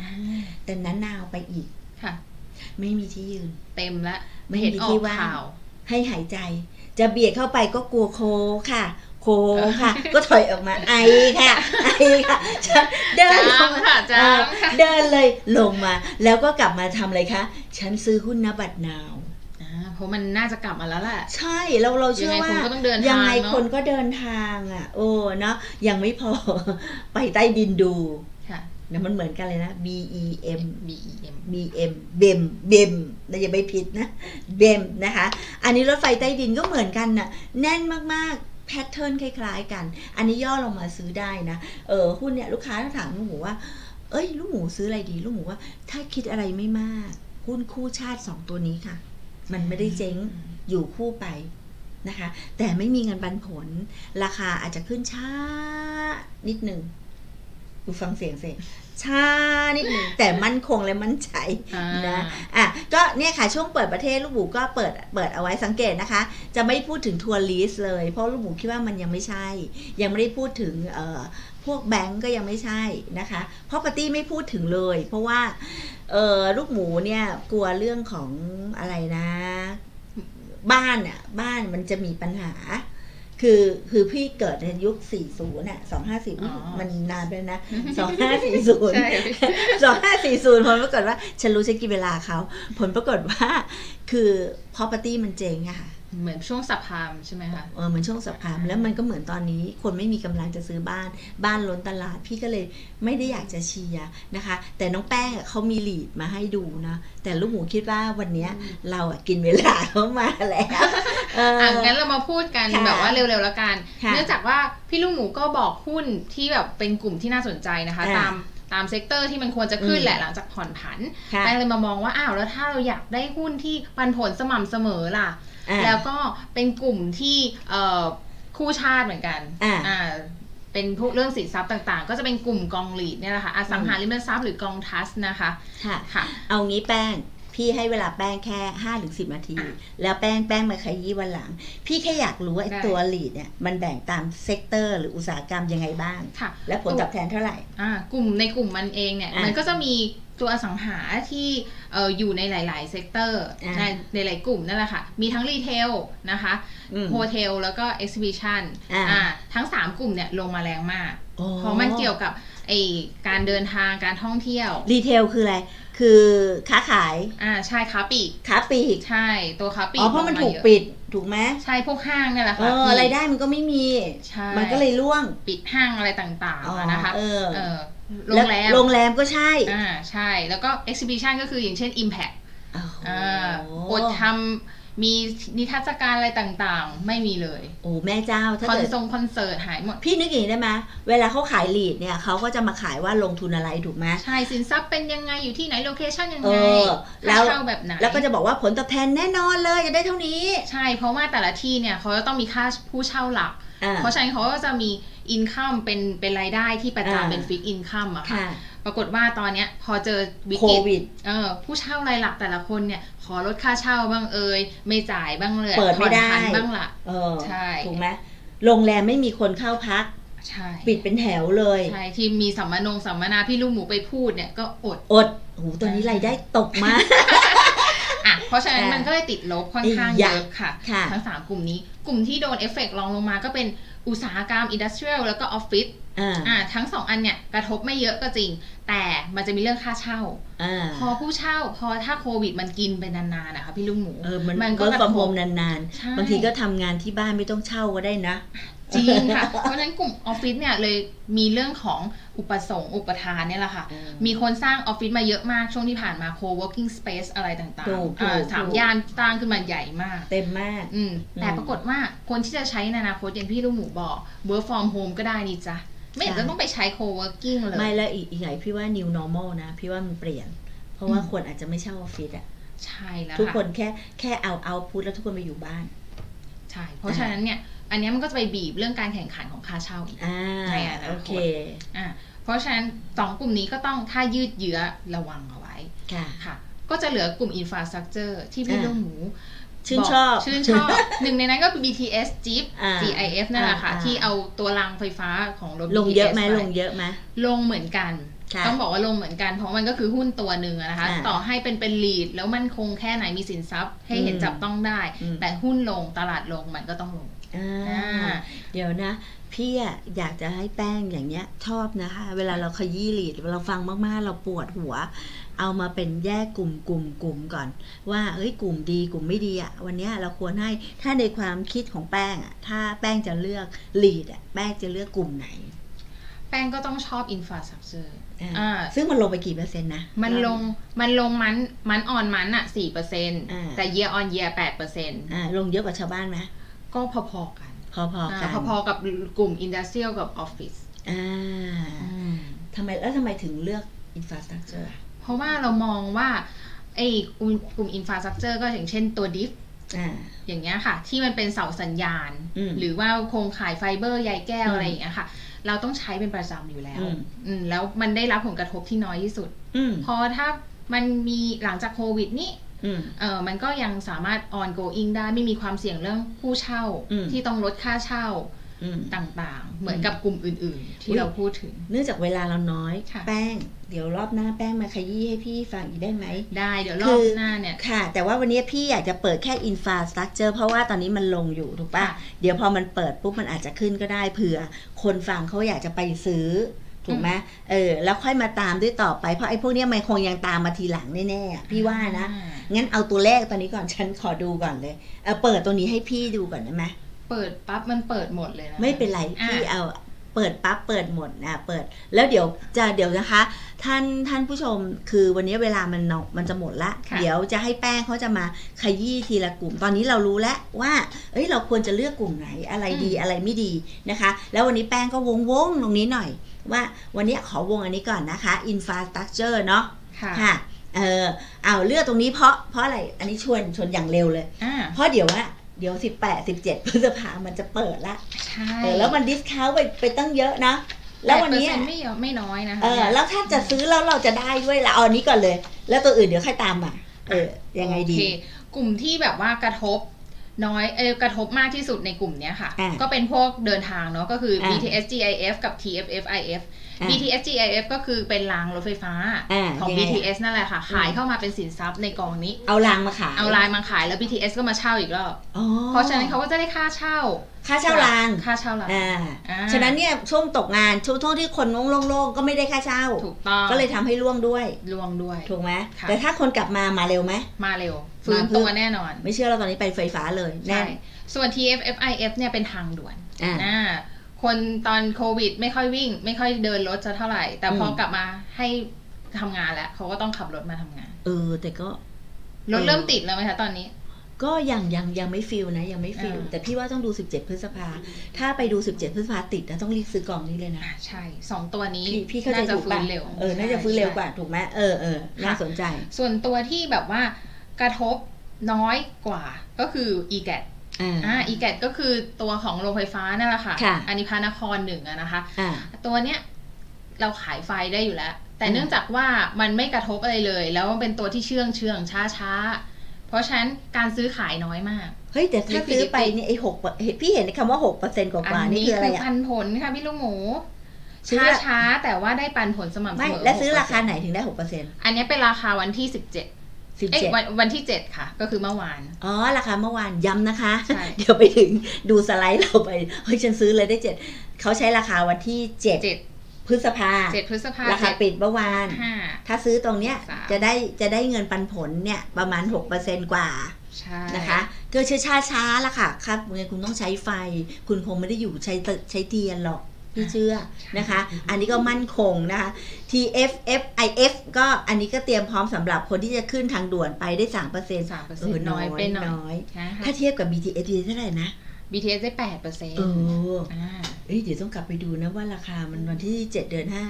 แต่นั้นนาวไปอีกค่ะไม่มีที่ยืนเต็มละไม่มีที่ว่างให้หายใจจะเบียดเข้าไปก็กลัวโคค่ะโคค่ะก็ถอยออกมาไอค่ะไอค่ะเดินลงค่ะเดินเลยลงมาแล้วก็กลับมาทำอะไรคะฉันซื้อหุ้นณบัดนาวเพราะมันน่าจะกลับมาแล้วแหละใช่เราเราเชื่อว่ายังไงคนก็เดินทางอ่ะโอ้เนาะยังไม่พอไปใต้ดินดูเนี่ยมันเหมือนกันเลยนะ B E M B E M B M เบมเบมแต่อย่าไปผิดนะเบมนะคะอันนี้รถไฟใต้ดินก็เหมือนกันนะแน่นมากๆแพทเทิร์นคล้ายๆกันอันนี้ย่อลงมาซื้อได้นะเออหุ้นเนี่ยลูกค้าถามลูกหมูว่าเอ้ยลูกหมูซื้ออะไรดีลูกหมูว่าถ้าคิดอะไรไม่มากหุ้นคู่ชาติสองตัวนี้ค่ะมันไม่ได้เจ๊งอยู่คู่ไปนะคะแต่ไม่มีเงินปันผลราคาอาจจะขึ้นช้านิดหนึ่งดูฟังเสียงเสียงช้านิดนึงแต่มั่นคงและมั่นใจนะอ่ะก็เนี่ยค่ะช่วงเปิดประเทศลูกหมูก็เปิดเปิดเอาไว้สังเกตนะคะจะไม่พูดถึงทัวริสต์เลยเพราะลูกหมูคิดว่ามันยังไม่ใช่ยังไม่ได้พูดถึงเอ่อพวกแบงก์ก็ยังไม่ใช่นะคะเพราะปาร์ตี้ไม่พูดถึงเลยเพราะว่าเอ่อลูกหมูเนี่ยกลัวเรื่องของอะไรนะบ้านอ่ะบ้านมันจะมีปัญหาคือคือพี่เกิดในยุคสี่สิบน่ะสองพันห้าร้อยสี่สิบมันนานไปนะสองพันห้าร้อยสี่สิบ สองพันห้าร้อยสี่สิบผลปรากฏว่าฉันรู้ฉันกินเวลาเขาผลปรากฏว่าคือพอปาร์ตี้มันเจ๊งอะค่ะเหมือนช่วงสับพามใช่ไหมคะเออเหมือนช่วงสับพามแล้วมันก็เหมือนตอนนี้คนไม่มีกำลังจะซื้อบ้านบ้านล้นตลาดพี่ก็เลยไม่ได้อยากจะเชียร์นะคะแต่น้องแป้งเขามีลีดมาให้ดูนะแต่ลูกหมูคิดว่าวันนี้เราอ่ะกินเวลาเขามาแล้วอ่ะงั้นเรามาพูดกันแบบว่าเร็วๆแล้วกันเนื่องจากว่าพี่ลูกหมูก็บอกหุ้นที่แบบเป็นกลุ่มที่น่าสนใจนะคะตามตามเซกเตอร์ที่มันควรจะขึ้นแหละหลังจากผ่อนผันแป้งเลยมามองว่าอ้าวแล้วถ้าเราอยากได้หุ้นที่ปันผลสม่ำเสมอล่ะแล้วก็เป็นกลุ่มที่คู่ชาติเหมือนกันเป็นพวกเรื่องสินทรัพย์ต่างๆก็จะเป็นกลุ่มกองหลีดเนี่ยแหละค่ะอสังหาริมทรัพย์หรือกองทัสนะคะค่ะเอางี้แป้งพี่ให้เวลาแป้งแค่ ห้าถึงสิบ นาทีแล้วแป้งแป้งมาขยี้วันหลังพี่แค่อยากรู้ว่าไอ้ตัวหลีดเนี่ยมันแบ่งตามเซกเตอร์หรืออุตสาหกรรมยังไงบ้างและผลตอบแทนเท่าไหร่กลุ่มในกลุ่มมันเองเนี่ยมันก็จะมีตัวอสังหาที่เอ่ออยู่ในหลายๆเซกเตอร์ในในหลายกลุ่มนั่นแหละค่ะมีทั้งรีเทลนะคะโฮเทลแล้วก็เอ็กซิบิชันอ่าทั้งสามกลุ่มเนี่ยลงมาแรงมากเพราะมันเกี่ยวกับไอการเดินทางการท่องเที่ยวรีเทลคืออะไรคือค้าขายอ่าใช่ค้าปลีกค้าปลีกใช่ตัวค้าปลีกอ๋อเพราะมันถูกปิดถูกไหมใช่พวกห้างนี่แหละค่ะรายได้มันก็ไม่มีมันก็เลยล่วงปิดห้างอะไรต่างๆนะคะเออโรงแรมโรงแรมก็ใช่อ่าใช่แล้วก็ exhibition ก็คืออย่างเช่น impact อ่าอดทำมีนิทรรศการอะไรต่างๆไม่มีเลยโอ้แม่เจ้าถ้าเกิดคอนเสิร์ตหายหมดพี่นึกอย่างนี้ได้ไหมเวลาเขาขายลีดเนี่ยเขาก็จะมาขายว่าลงทุนอะไรถูกไหมใช่สินทรัพย์เป็นยังไงอยู่ที่ไหนโลเคชั่นยังไงแล้วแบบไหนแล้วก็จะบอกว่าผลตอบแทนแน่นอนเลยจะได้เท่านี้ใช่เพราะว่าแต่ละที่เนี่ยเขาจะต้องมีค่าผู้เช่าหลักเพราะฉะนั้นเขาก็จะมีอินคัมเป็นเป็นรายได้ที่ประจำเป็นฟิกอินคัมอะค่ะปรากฏว่าตอนเนี้ยพอเจอวิกฤตเออผู้เช่ารายหลักแต่ละคนเนี่ยขอลดค่าเช่าบ้างเอ่ยไม่จ่ายบ้างเลยเปิดไม่ได้บ้างละเออใช่ถูกไหมโรงแรมไม่มีคนเข้าพักใช่ปิดเป็นแถวเลยใช่ที่มีสัมมนงสัมมนาพี่ลูกหมูไปพูดเนี่ยก็อดอดโอ้โหตอนนี้รายได้ตกมากเพราะฉะนั้นมันก็เลยติดลบค่อนข้างเยอะค่ะทั้งสามกลุ่มนี้กลุ่มที่โดนเอฟเฟกต์รองลงมาก็เป็น อุตสาหกรรมอินดัสเทรียลแล้วก็ออฟฟิศทั้งสองอันเนี่ยกระทบไม่เยอะก็จริงแต่มันจะมีเรื่องค่าเช่าพอผู้เช่าพอถ้าโควิดมันกินไปนานๆนะคะพี่ลุงหมูมันก็กระทบนานๆบางทีก็ทำงานที่บ้านไม่ต้องเช่าก็ได้นะจริงค่ะเพราะฉะนั้นกลุ่มออฟฟิศเนี่ยเลยมีเรื่องของอุปสงค์อุปทานเนี่ยแหละค่ะมีคนสร้างออฟฟิศมาเยอะมากช่วงที่ผ่านมา co-working space อะไรต่างๆสามย่านตั้งขึ้นมาใหญ่มากเต็มมากแต่ปรากฏว่าคนที่จะใช้ในอนาคตอย่างพี่ลูกหมูบอก work from home ก็ได้นี่จ้ะไม่เห็นจะต้องไปใช้ co-working เลยไม่แล้วอีกอย่างพี่ว่า new normal นะพี่ว่ามันเปลี่ยนเพราะว่าคนอาจจะไม่เช่าออฟฟิศอะใช่แล้วทุกคนแค่แค่เอาเอาพุทแล้วทุกคนไปอยู่บ้านใช่เพราะฉะนั้นเนี่ยอันนี้มันก็จะไปบีบเรื่องการแข่งขันของค่าเช่าอีกใช่นะโอเคอ่าเพราะฉะนั้นสองกลุ่มนี้ก็ต้องถ้ายืดเยื้อระวังเอาไว้ค่ะก็จะเหลือกลุ่มอินฟราสตรัคเจอร์ที่พี่ลูกหมูชื่นชอบชื่นชอบหนึ่งในนั้นก็คือ บี ที เอส จี ไอ เอฟ จี ไอ เอฟ นั่นแหละค่ะที่เอาตัวรางไฟฟ้าของรถ บี ที เอส ลงเยอะไหมลงเยอะไหมลงเหมือนกันต้องบอกว่าลงเหมือนกันเพราะมันก็คือหุ้นตัวหนึ่งนะคะต่อให้เป็นเป็นลีดแล้วมั่นคงแค่ไหนมีสินทรัพย์ให้เห็นจับต้องได้แต่หุ้นลงตลาดลงมันก็ต้องลงเดี๋ยวนะพี่อยากจะให้แป้งอย่างเงี้ยชอบนะคะเวลาเราขยี้ลีดเราฟังมากๆเราปวดหัวเอามาเป็นแยกกลุ่มกลุ่มกลุ่มก่อนว่าเอ้ยกลุ่มดีกลุ่มไม่ดีอ่ะวันนี้เราควรให้ถ้าในความคิดของแป้งอ่ะถ้าแป้งจะเลือกลีดอ่ะแป้งจะเลือกกลุ่มไหนแป้งก็ต้องชอบอินฟราสตรัคเจอร์ซึ่งมันลงไปกี่เปอร์เซ็นต์นะมันลงมันลงมันมันอ่อนมันอ่ะสี่เปอร์เซ็นต์แต่เยียร์ออนเยียร์แปดเปอร์เซ็นต์ลงเยอะกว่าชาวบ้านไหมก็พอๆกันพอๆกันพอๆกับกลุ่มอินดัสเทรียลกับออฟฟิศอ่าทำไมแล้วทำไมถึงเลือกอินฟราสตรัคเจอร์เพราะว่าเรามองว่าไอ้กลุ่มอินฟราสตรัคเจอร์ก็อย่างเช่นตัวดิฟอย่างเงี้ยค่ะที่มันเป็นเสาสัญญาณหรือว่าโครงข่ายไฟเบอร์ใยแก้วอะไรอย่างเงี้ยค่ะเราต้องใช้เป็นประจำอยู่แล้วแล้วมันได้รับผลกระทบที่น้อยที่สุดพอถ้ามันมีหลังจากโควิดนี่เออมันก็ยังสามารถ ongoing ได้ไม่มีความเสี่ยงเรื่องผู้เช่าที่ต้องลดค่าเช่าต่างๆเหมือนกับกลุ่มอื่นๆที่เราพูดถึงเนื่องจากเวลาเราน้อยแป้งเดี๋ยวรอบหน้าแป้งมาขยี้ให้พี่ฟังอีกได้ไหมได้เดี๋ยวรอบหน้าเนี่ยค่ะแต่ว่าวันนี้พี่อยากจะเปิดแค่ infrastructure เพราะว่าตอนนี้มันลงอยู่ถูกป่ะเดี๋ยวพอมันเปิดปุ๊บมันอาจจะขึ้นก็ได้เผื่อคนฟังเขาอยากจะไปซื้อถูกไหมเออแล้วค่อยมาตามด้วยต่อไปเพราะไอ้พวกนี้มันคงยังตามมาทีหลังแน่ๆพี่ว่านะงั้นเอาตัวแรกตอนนี้ก่อนฉันขอดูก่อนเลยเออเปิดตัวนี้ให้พี่ดูก่อนได้ไหมเปิดปั๊บมันเปิดหมดเลยนะไม่เป็นไรพี่เอาเปิดปั๊บเปิดหมดนะเปิดแล้วเดี๋ยวจะเดี๋ยวนะคะท่านท่านผู้ชมคือวันนี้เวลามันมันจะหมดละเดี๋ยวจะให้แป้งเขาจะมาขยี้ทีละกลุ่มตอนนี้เรารู้แล้วว่าเอ้ยเราควรจะเลือกกลุ่มไหนอะไรดีอะไรไม่ดีนะคะแล้ววันนี้แป้งก็วงวงตรงนี้หน่อยว่าวันนี้ขอวงอันนี้ก่อนนะคะ infrastructure เนาะค่ะเออเอาเลือกตรงนี้เพราะเพราะอะไรอันนี้ชวนชวนอย่างเร็วเลยเพราะเดี๋ยวว่าเดี๋ยวสิบแปด สิบเจ็ดพฤษภามันจะเปิดละใช่แล้วมันดิสคาวไปไปตั้งเยอะนะแล้ววันนี้ไม่ไม่น้อยนะคะเออแล้วถ้าจะซื้อแล้วเราจะได้ด้วยละเอาอันนี้ก่อนเลยแล้วตัวอื่นเดี๋ยวค่อยตามมาเออยังไงดีกลุ่มที่แบบว่ากระทบน้อยเออกระทบมากที่สุดในกลุ่มเนี้ยค่ะก็เป็นพวกเดินทางเนาะก็คือ บี ที เอส จี ไอ เอฟ กับ ที เอฟ เอฟ ไอ เอฟ บี ที เอส จี ไอ เอฟ ก็คือเป็นรางรถไฟฟ้าของ บี ที เอส นั่นแหละค่ะขายเข้ามาเป็นสินทรัพย์ในกองนี้เอารางมาขายเอารางมาขายแล้ว บี ที เอส ก็มาเช่าอีกรอบเพราะฉะนั้นเขาก็จะได้ค่าเช่าค่าเช่ารางค่าเช่ารางฉะนั้นเนี่ยช่วงตกงานช่วงท่องที่คนโล่งๆก็ไม่ได้ค่าเช่าถูกต้องก็เลยทำให้ร่วงด้วยร่วงด้วยถูกไหมแต่ถ้าคนกลับมามาเร็วไหมมาเร็วฟื้นตัวแน่นอนไม่เชื่อเราตอนนี้ไปไฟฟ้าเลยแน่ส่วน ที เอฟ เอฟ ไอ เอฟ เนี่ยเป็นทางด่วนอ่าคนตอนโควิดไม่ค่อยวิ่งไม่ค่อยเดินรถจะเท่าไหร่แต่พอกลับมาให้ทำงานแล้วเขาก็ต้องขับรถมาทำงานเออแต่ก็รถเริ่มติดแล้วไหมคะตอนนี้ก็ยังยังยังไม่ฟิลนะยังไม่ฟิลแต่พี่ว่าต้องดูสิบเจ็ดพฤษภาถ้าไปดูสิบเจ็ดพฤษภาติดนะต้องรีบซื้อกองนี้เลยนะใช่สองตัวนี้พี่เข้าใจถูกป่ะเออน่าจะฟื้นเร็วกว่าถูกไหมเออเออน่าสนใจส่วนตัวที่แบบว่ากระทบน้อยกว่าก็คือ อี แกตอ่า อี แกตก็คือตัวของโรงไฟฟ้านั่นแหละค่ะอันนี้พานครหนึ่งนะคะตัวเนี้ยเราขายไฟได้อยู่แล้วแต่เนื่องจากว่ามันไม่กระทบอะไรเลยแล้วมันเป็นตัวที่เชื่องเชื่องช้าช้าเพราะฉะนั้นการซื้อขายน้อยมากเฮ้ยแต่ถ้าซื้อไปนี่ไอ้หกพี่เห็นคำว่า หกเปอร์เซ็นต์ กว่าๆนี่คืออะไรอ่ะปันผลค่ะพี่ลูกหมูช้าช้าแต่ว่าได้ปันผลสม่ำเสมอและซื้อราคาไหนถึงได้ หกเปอร์เซ็นต์ อันนี้เป็นราคาวันที่สิบเจ็ด วันที่เจ็ดค่ะก็คือเมื่อวานอ๋อราคาเมื่อวานย้ำนะคะเดี๋ยวไปถึงดูสไลด์เราไปเฮ้ยฉันซื้อเลยได้เจ็ดเขาใช้ราคาวันที่เจ็ดพฤษภาเจ็ดพฤษภาราคาปิดเมื่อวานถ้าซื้อตรงเนี้ยจะได้จะได้เงินปันผลเนี่ยประมาณ หกเปอร์เซ็นต์ กว่านะคะเกิดช้าช้าละค่ะครับเมื่อคุณต้องใช้ไฟคุณคงไม่ได้อยู่ใช้ใช้เทียนหรอกพี่เชื่อนะคะอันนี้ก็มั่นคงนะคะ ที เอฟ เอฟ ไอ เอฟ ก็อันนี้ก็เตรียมพร้อมสำหรับคนที่จะขึ้นทางด่วนไปได้ สามเปอร์เซ็นต์ เออน้อยไปหน่อยถ้าเทียบกับ บี ที เอส เท่าไหร่นะ บี ที เอส ได้ แปดเปอร์เซ็นต์ เออเอ้ยเดี๋ยวต้องกลับไปดูนะว่าราคามันวันที่เจ็ดเดือนห้า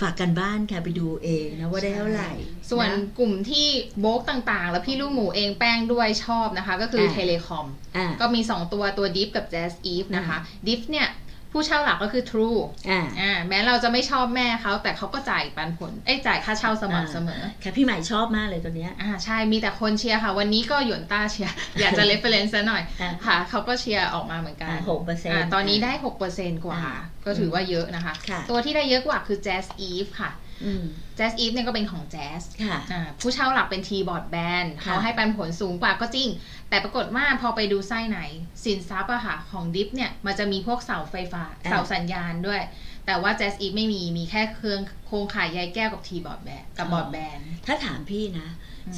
ฝากกันบ้านค่ะไปดูเองนะว่าได้เท่าไหร่ส่วนกลุ่มที่โบกต่างๆแล้วพี่ลูกหมูเองแป้งด้วยชอบนะคะก็คือเทเลคอมก็มีสองตัวตัวดิฟกับแจสอีฟนะคะดิฟเนี่ยผู้เช่าหลักก็คือ True อ่าอ่าแม้เราจะไม่ชอบแม่เขาแต่เขาก็จ่ายปันผลเอ้ยจ่ายค่าเช่าสม่ำเสมอค่ะพี่ใหม่ชอบมากเลยตัวเนี้ยอ่าใช่มีแต่คนเชียร์ค่ะวันนี้ก็หยวนต้าเชียร์ อยากจะ reference หน่อยค่ะเขาก็เชียร์ออกมาเหมือนกัน หกเปอร์เซ็นต์ อ่าตอนนี้ได้ หกเปอร์เซ็นต์ กว่าก็ถือว่าเยอะนะคะตัวที่ได้เยอะกว่าคือ Jazz Eve ค่ะแจ๊สอีฟเนี่ยก็เป็นของแจ๊สผู้เช่าหลักเป็นทีบอร์ดแบนด์เขาให้ปันผลสูงกว่าก็จริงแต่ปรากฏว่าพอไปดูไส้ไหนสินทรัพย์อะค่ะของดิฟเนี่ยมันจะมีพวกเสาไฟฟ้าเสาสัญญาณด้วยแต่ว่าแจ๊สอีฟไม่มีมีแค่เครื่องโครงข่ายใยแก้วกับทีบอร์ดแบนด์กับบอร์ดแบนด์ถ้าถามพี่นะ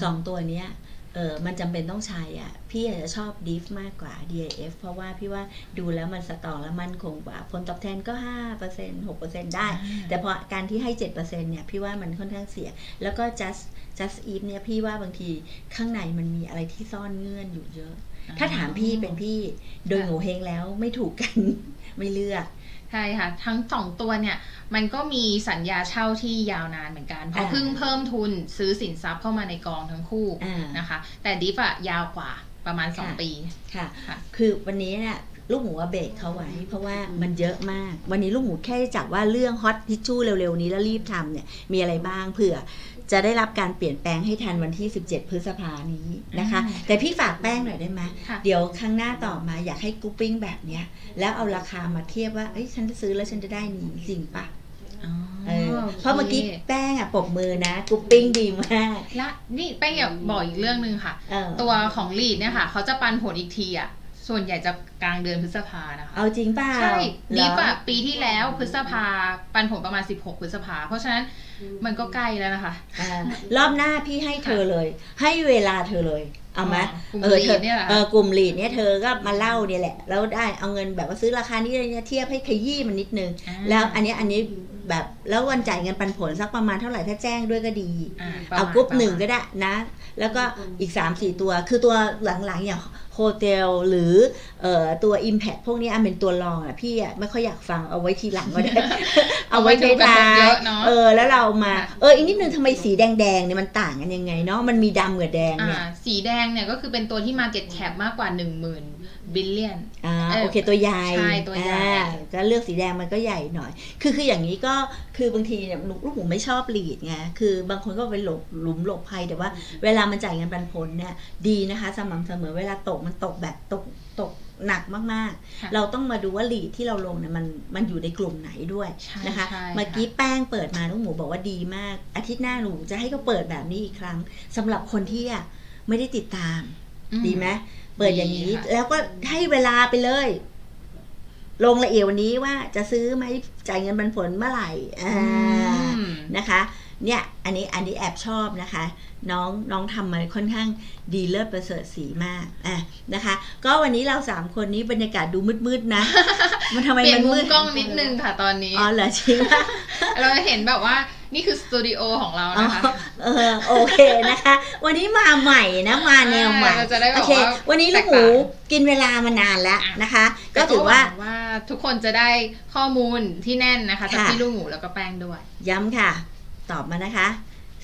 สองตัวเนี้ยเออมันจำเป็นต้องใช้อ่ะพี่อาจจะชอบดิฟมากกว่า ดี ไอ เอฟ เพราะว่าพี่ว่าดูแล้วมันสตองแล้วมั่นคงกว่าผลตอบแทนก็ ห้าเปอร์เซ็นต์ หกเปอร์เซ็นต์ ได้แต่พอการที่ให้ เจ็ดเปอร์เซ็นต์ เนี่ยพี่ว่ามันค่อนข้างเสี่ยงแล้วก็ just just eve เนี่ยพี่ว่าบางทีข้างในมันมีอะไรที่ซ่อนเงื่อนอยู่เยอะถ้าถามพี่เป็นพี่โดยโง่เฮงแล้วไม่ถูกกันไม่เลือกใช่ค่ะทั้งสองตัวเนี่ยมันก็มีสัญญาเช่าที่ยาวนานเหมือนกันเพราะเพิ่งเพิ่มทุนซื้อสินทรัพย์เข้ามาในกองทั้งคู่นะคะแต่ดิฟอะยาวกว่าประมาณสองปีค่ะคือวันนี้เนี่ยลูกหมูเบรกเขาไว้เพราะว่ามันเยอะมากวันนี้ลูกหมูแค่จับว่าเรื่องฮอตทิชชู่เร็วๆนี้แล้วรีบทำเนี่ยมีอะไรบ้างเผื่อจะได้รับการเปลี่ยนแปลงให้ทันวันที่สิบเจ็ดพฤษภาคมนี้นะคะแต่พี่ฝากแป้งหน่อยได้ไหมเดี๋ยวครั้งหน้าต่อมาอยากให้กรุ๊ปปิ้งแบบเนี้ยแล้วเอาราคามาเทียบว่าเอ้ยฉันจะซื้อแล้วฉันจะได้นี่จริงปะเพราะเมื่อกี้แป้งอะปรบมือนะกรุ๊ปปิ้งดีมากและนี่แป้งอยากบอกอีกเรื่องนึงค่ะตัวของลีดเนี่ยค่ะเขาจะปันผลอีกทีอะส่วนใหญ่จะกลางเดือนพฤษภานะคะเอาจริงเปล่าใช่ดิฟอะปีที่แล้วพฤษภาปันผลประมาณสิบหกพฤษภาเพราะฉะนั้นมันก็ใกล้แล้วนะคะรอบหน้าพี่ให้เธอเลยให้เวลาเธอเลยเอาไหมเออเธอเนี่ยกลุ่มลีดเนี่ยเธอก็มาเล่าเนี่ยแหละแล้วได้เอาเงินแบบว่าซื้อราคานี้เทียบให้ขยี้มันนิดนึงแล้วอันนี้อันนี้แบบแล้ววันจ่ายเงินปันผลสักประมาณเท่าไหร่ถ้าแจ้งด้วยก็ดีเอากรุ๊ปหนึ่งก็ได้นะแล้วก็อีก สามสี่ ตัวคือตัวหลังๆอย่างโฮเทลหรือตัว Impact พวกนี้อันเป็นตัวรองอ่ะพี่อ่ะไม่ค่อยอยากฟังเอาไว้ทีหลังก็ได้เอาไว้ในตาเออแล้วเรามาเอออีกนิดนึงทำไมสีแดงๆเนี่ยมันต่างกันยังไงเนาะมันมีดำกับแดงเนี่ยสีแดงเนี่ยก็คือเป็นตัวที่ Market Cap มากกว่า หนึ่งหมื่นบิลเลียนอ่าโอเคตัวใหญ่ใช่ตัวใหญ่ก็เลือกสีแดงมันก็ใหญ่หน่อยคือคืออย่างนี้ก็คือบางทีเนี่ยลูกหมูไม่ชอบลีดไงคือบางคนก็ไปหลบหลุมหลบภัยแต่ว่าเวลามันจ่ายเงินปันผลเนี่ยดีนะคะสม่ำเสมอเวลาตกมันตกแบบตกตกหนักมากๆเราต้องมาดูว่าลีดที่เราลงเนี่ยมันมันอยู่ในกลุ่มไหนด้วยนะคะเมื่อกี้แป้งเปิดมาลูกหมูบอกว่าดีมากอาทิตย์หน้าหนูจะให้เขาเปิดแบบนี้อีกครั้งสำหรับคนที่อ่ะไม่ได้ติดตามดีไหมเปิดอย่างนี้แล้วก็ให้เวลาไปเลยลงละเอียดวันนี้ว่าจะซื้อไหมจ่ายเงินปันผลเมื่อไหร่นะคะเนี่ยอันนี้อันนี้แอบชอบนะคะน้องน้องทำมาค่อนข้างดีเลิศประเสริฐสีมากอ่ะนะคะก็วันนี้เราสามคนนี้บรรยากาศดูมืดๆนะมันทำไมมันมืดกล้องนิดนึงค่ะตอนนี้อ๋อเหรอจริงป่ะเราเห็นแบบว่านี่คือสตูดิโอของเรานะคะเออโอเคนะคะวันนี้มาใหม่นะมาแนวใหม่โอเควันนี้ลูกหมูกินเวลามานานแล้วนะคะก็ถือว่าทุกคนจะได้ข้อมูลที่แน่นนะคะจากพี่ลูกหมูแล้วก็แป้งด้วยย้ำค่ะตอบมานะคะ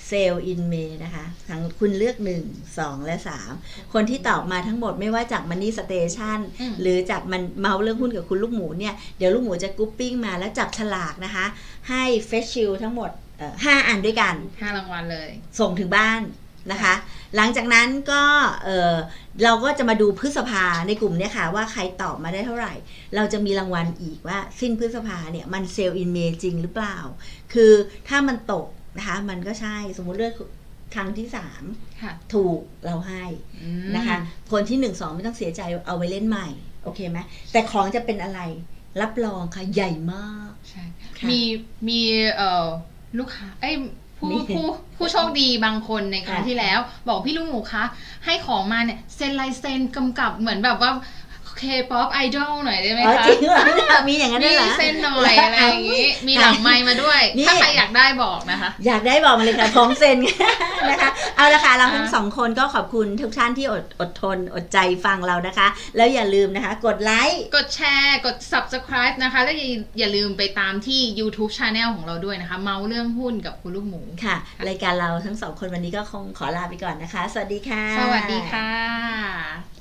Sell in May นะคะทั้งคุณเลือกหนึ่ง สอง และ สามคนที่ตอบมาทั้งหมดไม่ว่าจาก Money Station หรือจากมันเมาเรื่องหุ้นกับคุณลูกหมูเนี่ยเดี๋ยวลูกหมูจะกรุ๊ปปิ้งมาแล้วจับฉลากนะคะให้ Face Shield ทั้งหมดห้าอันด้วยกันห้ารางวัลเลยส่งถึงบ้านนะคะหลังจากนั้นก็เออเราก็จะมาดูพฤษภาในกลุ่มเนี่ยค่ะว่าใครตอบมาได้เท่าไหร่เราจะมีรางวัลอีกว่าสิ้นพฤษภาเนี่ยมัน Sell in May จริงหรือเปล่าคือถ้ามันตกนะคะมันก็ใช่สมมุติเลือก ครั้งที่สามถูกเราให้นะคะคนที่หนึ่งสองไม่ต้องเสียใจเอาไว้เล่นใหม่โอเคไหมแต่ของจะเป็นอะไรรับรองค่ะใหญ่มากมีมีลูกค้าไอ้ผู้ผู้ผู้โชคดีบางคนในครั้งที่แล้วบอกพี่ลูกหมูคะให้ของมาเนี่ยเซ็นลายเซ็นกำกับเหมือนแบบว่าเคป๊อปไอดอลหน่อยได้ไหมคะจริงเหรอมีอย่างนั้นด้วยเหรอมีเส้นหน่อยอะไรอย่างนี้มีหลังไมค์มาด้วยถ้าใครอยากได้บอกนะคะอยากได้บอกมาเลยค่ะพร้อมเซ็นนะคะเอาละค่ะเราทั้งสองคนก็ขอบคุณทุกท่านที่อดอดทนอดใจฟังเรานะคะแล้วอย่าลืมนะคะกดไลค์กดแชร์กด ซับสไครบ์ นะคะแล้วอย่าลืมไปตามที่ ยูทูบ ชาแนล ของเราด้วยนะคะเมาเรื่องหุ้นกับคุณลูกหมูค่ะรายการเราทั้งสองคนวันนี้ก็คงขอลาไปก่อนนะคะสวัสดีค่ะสวัสดีค่ะ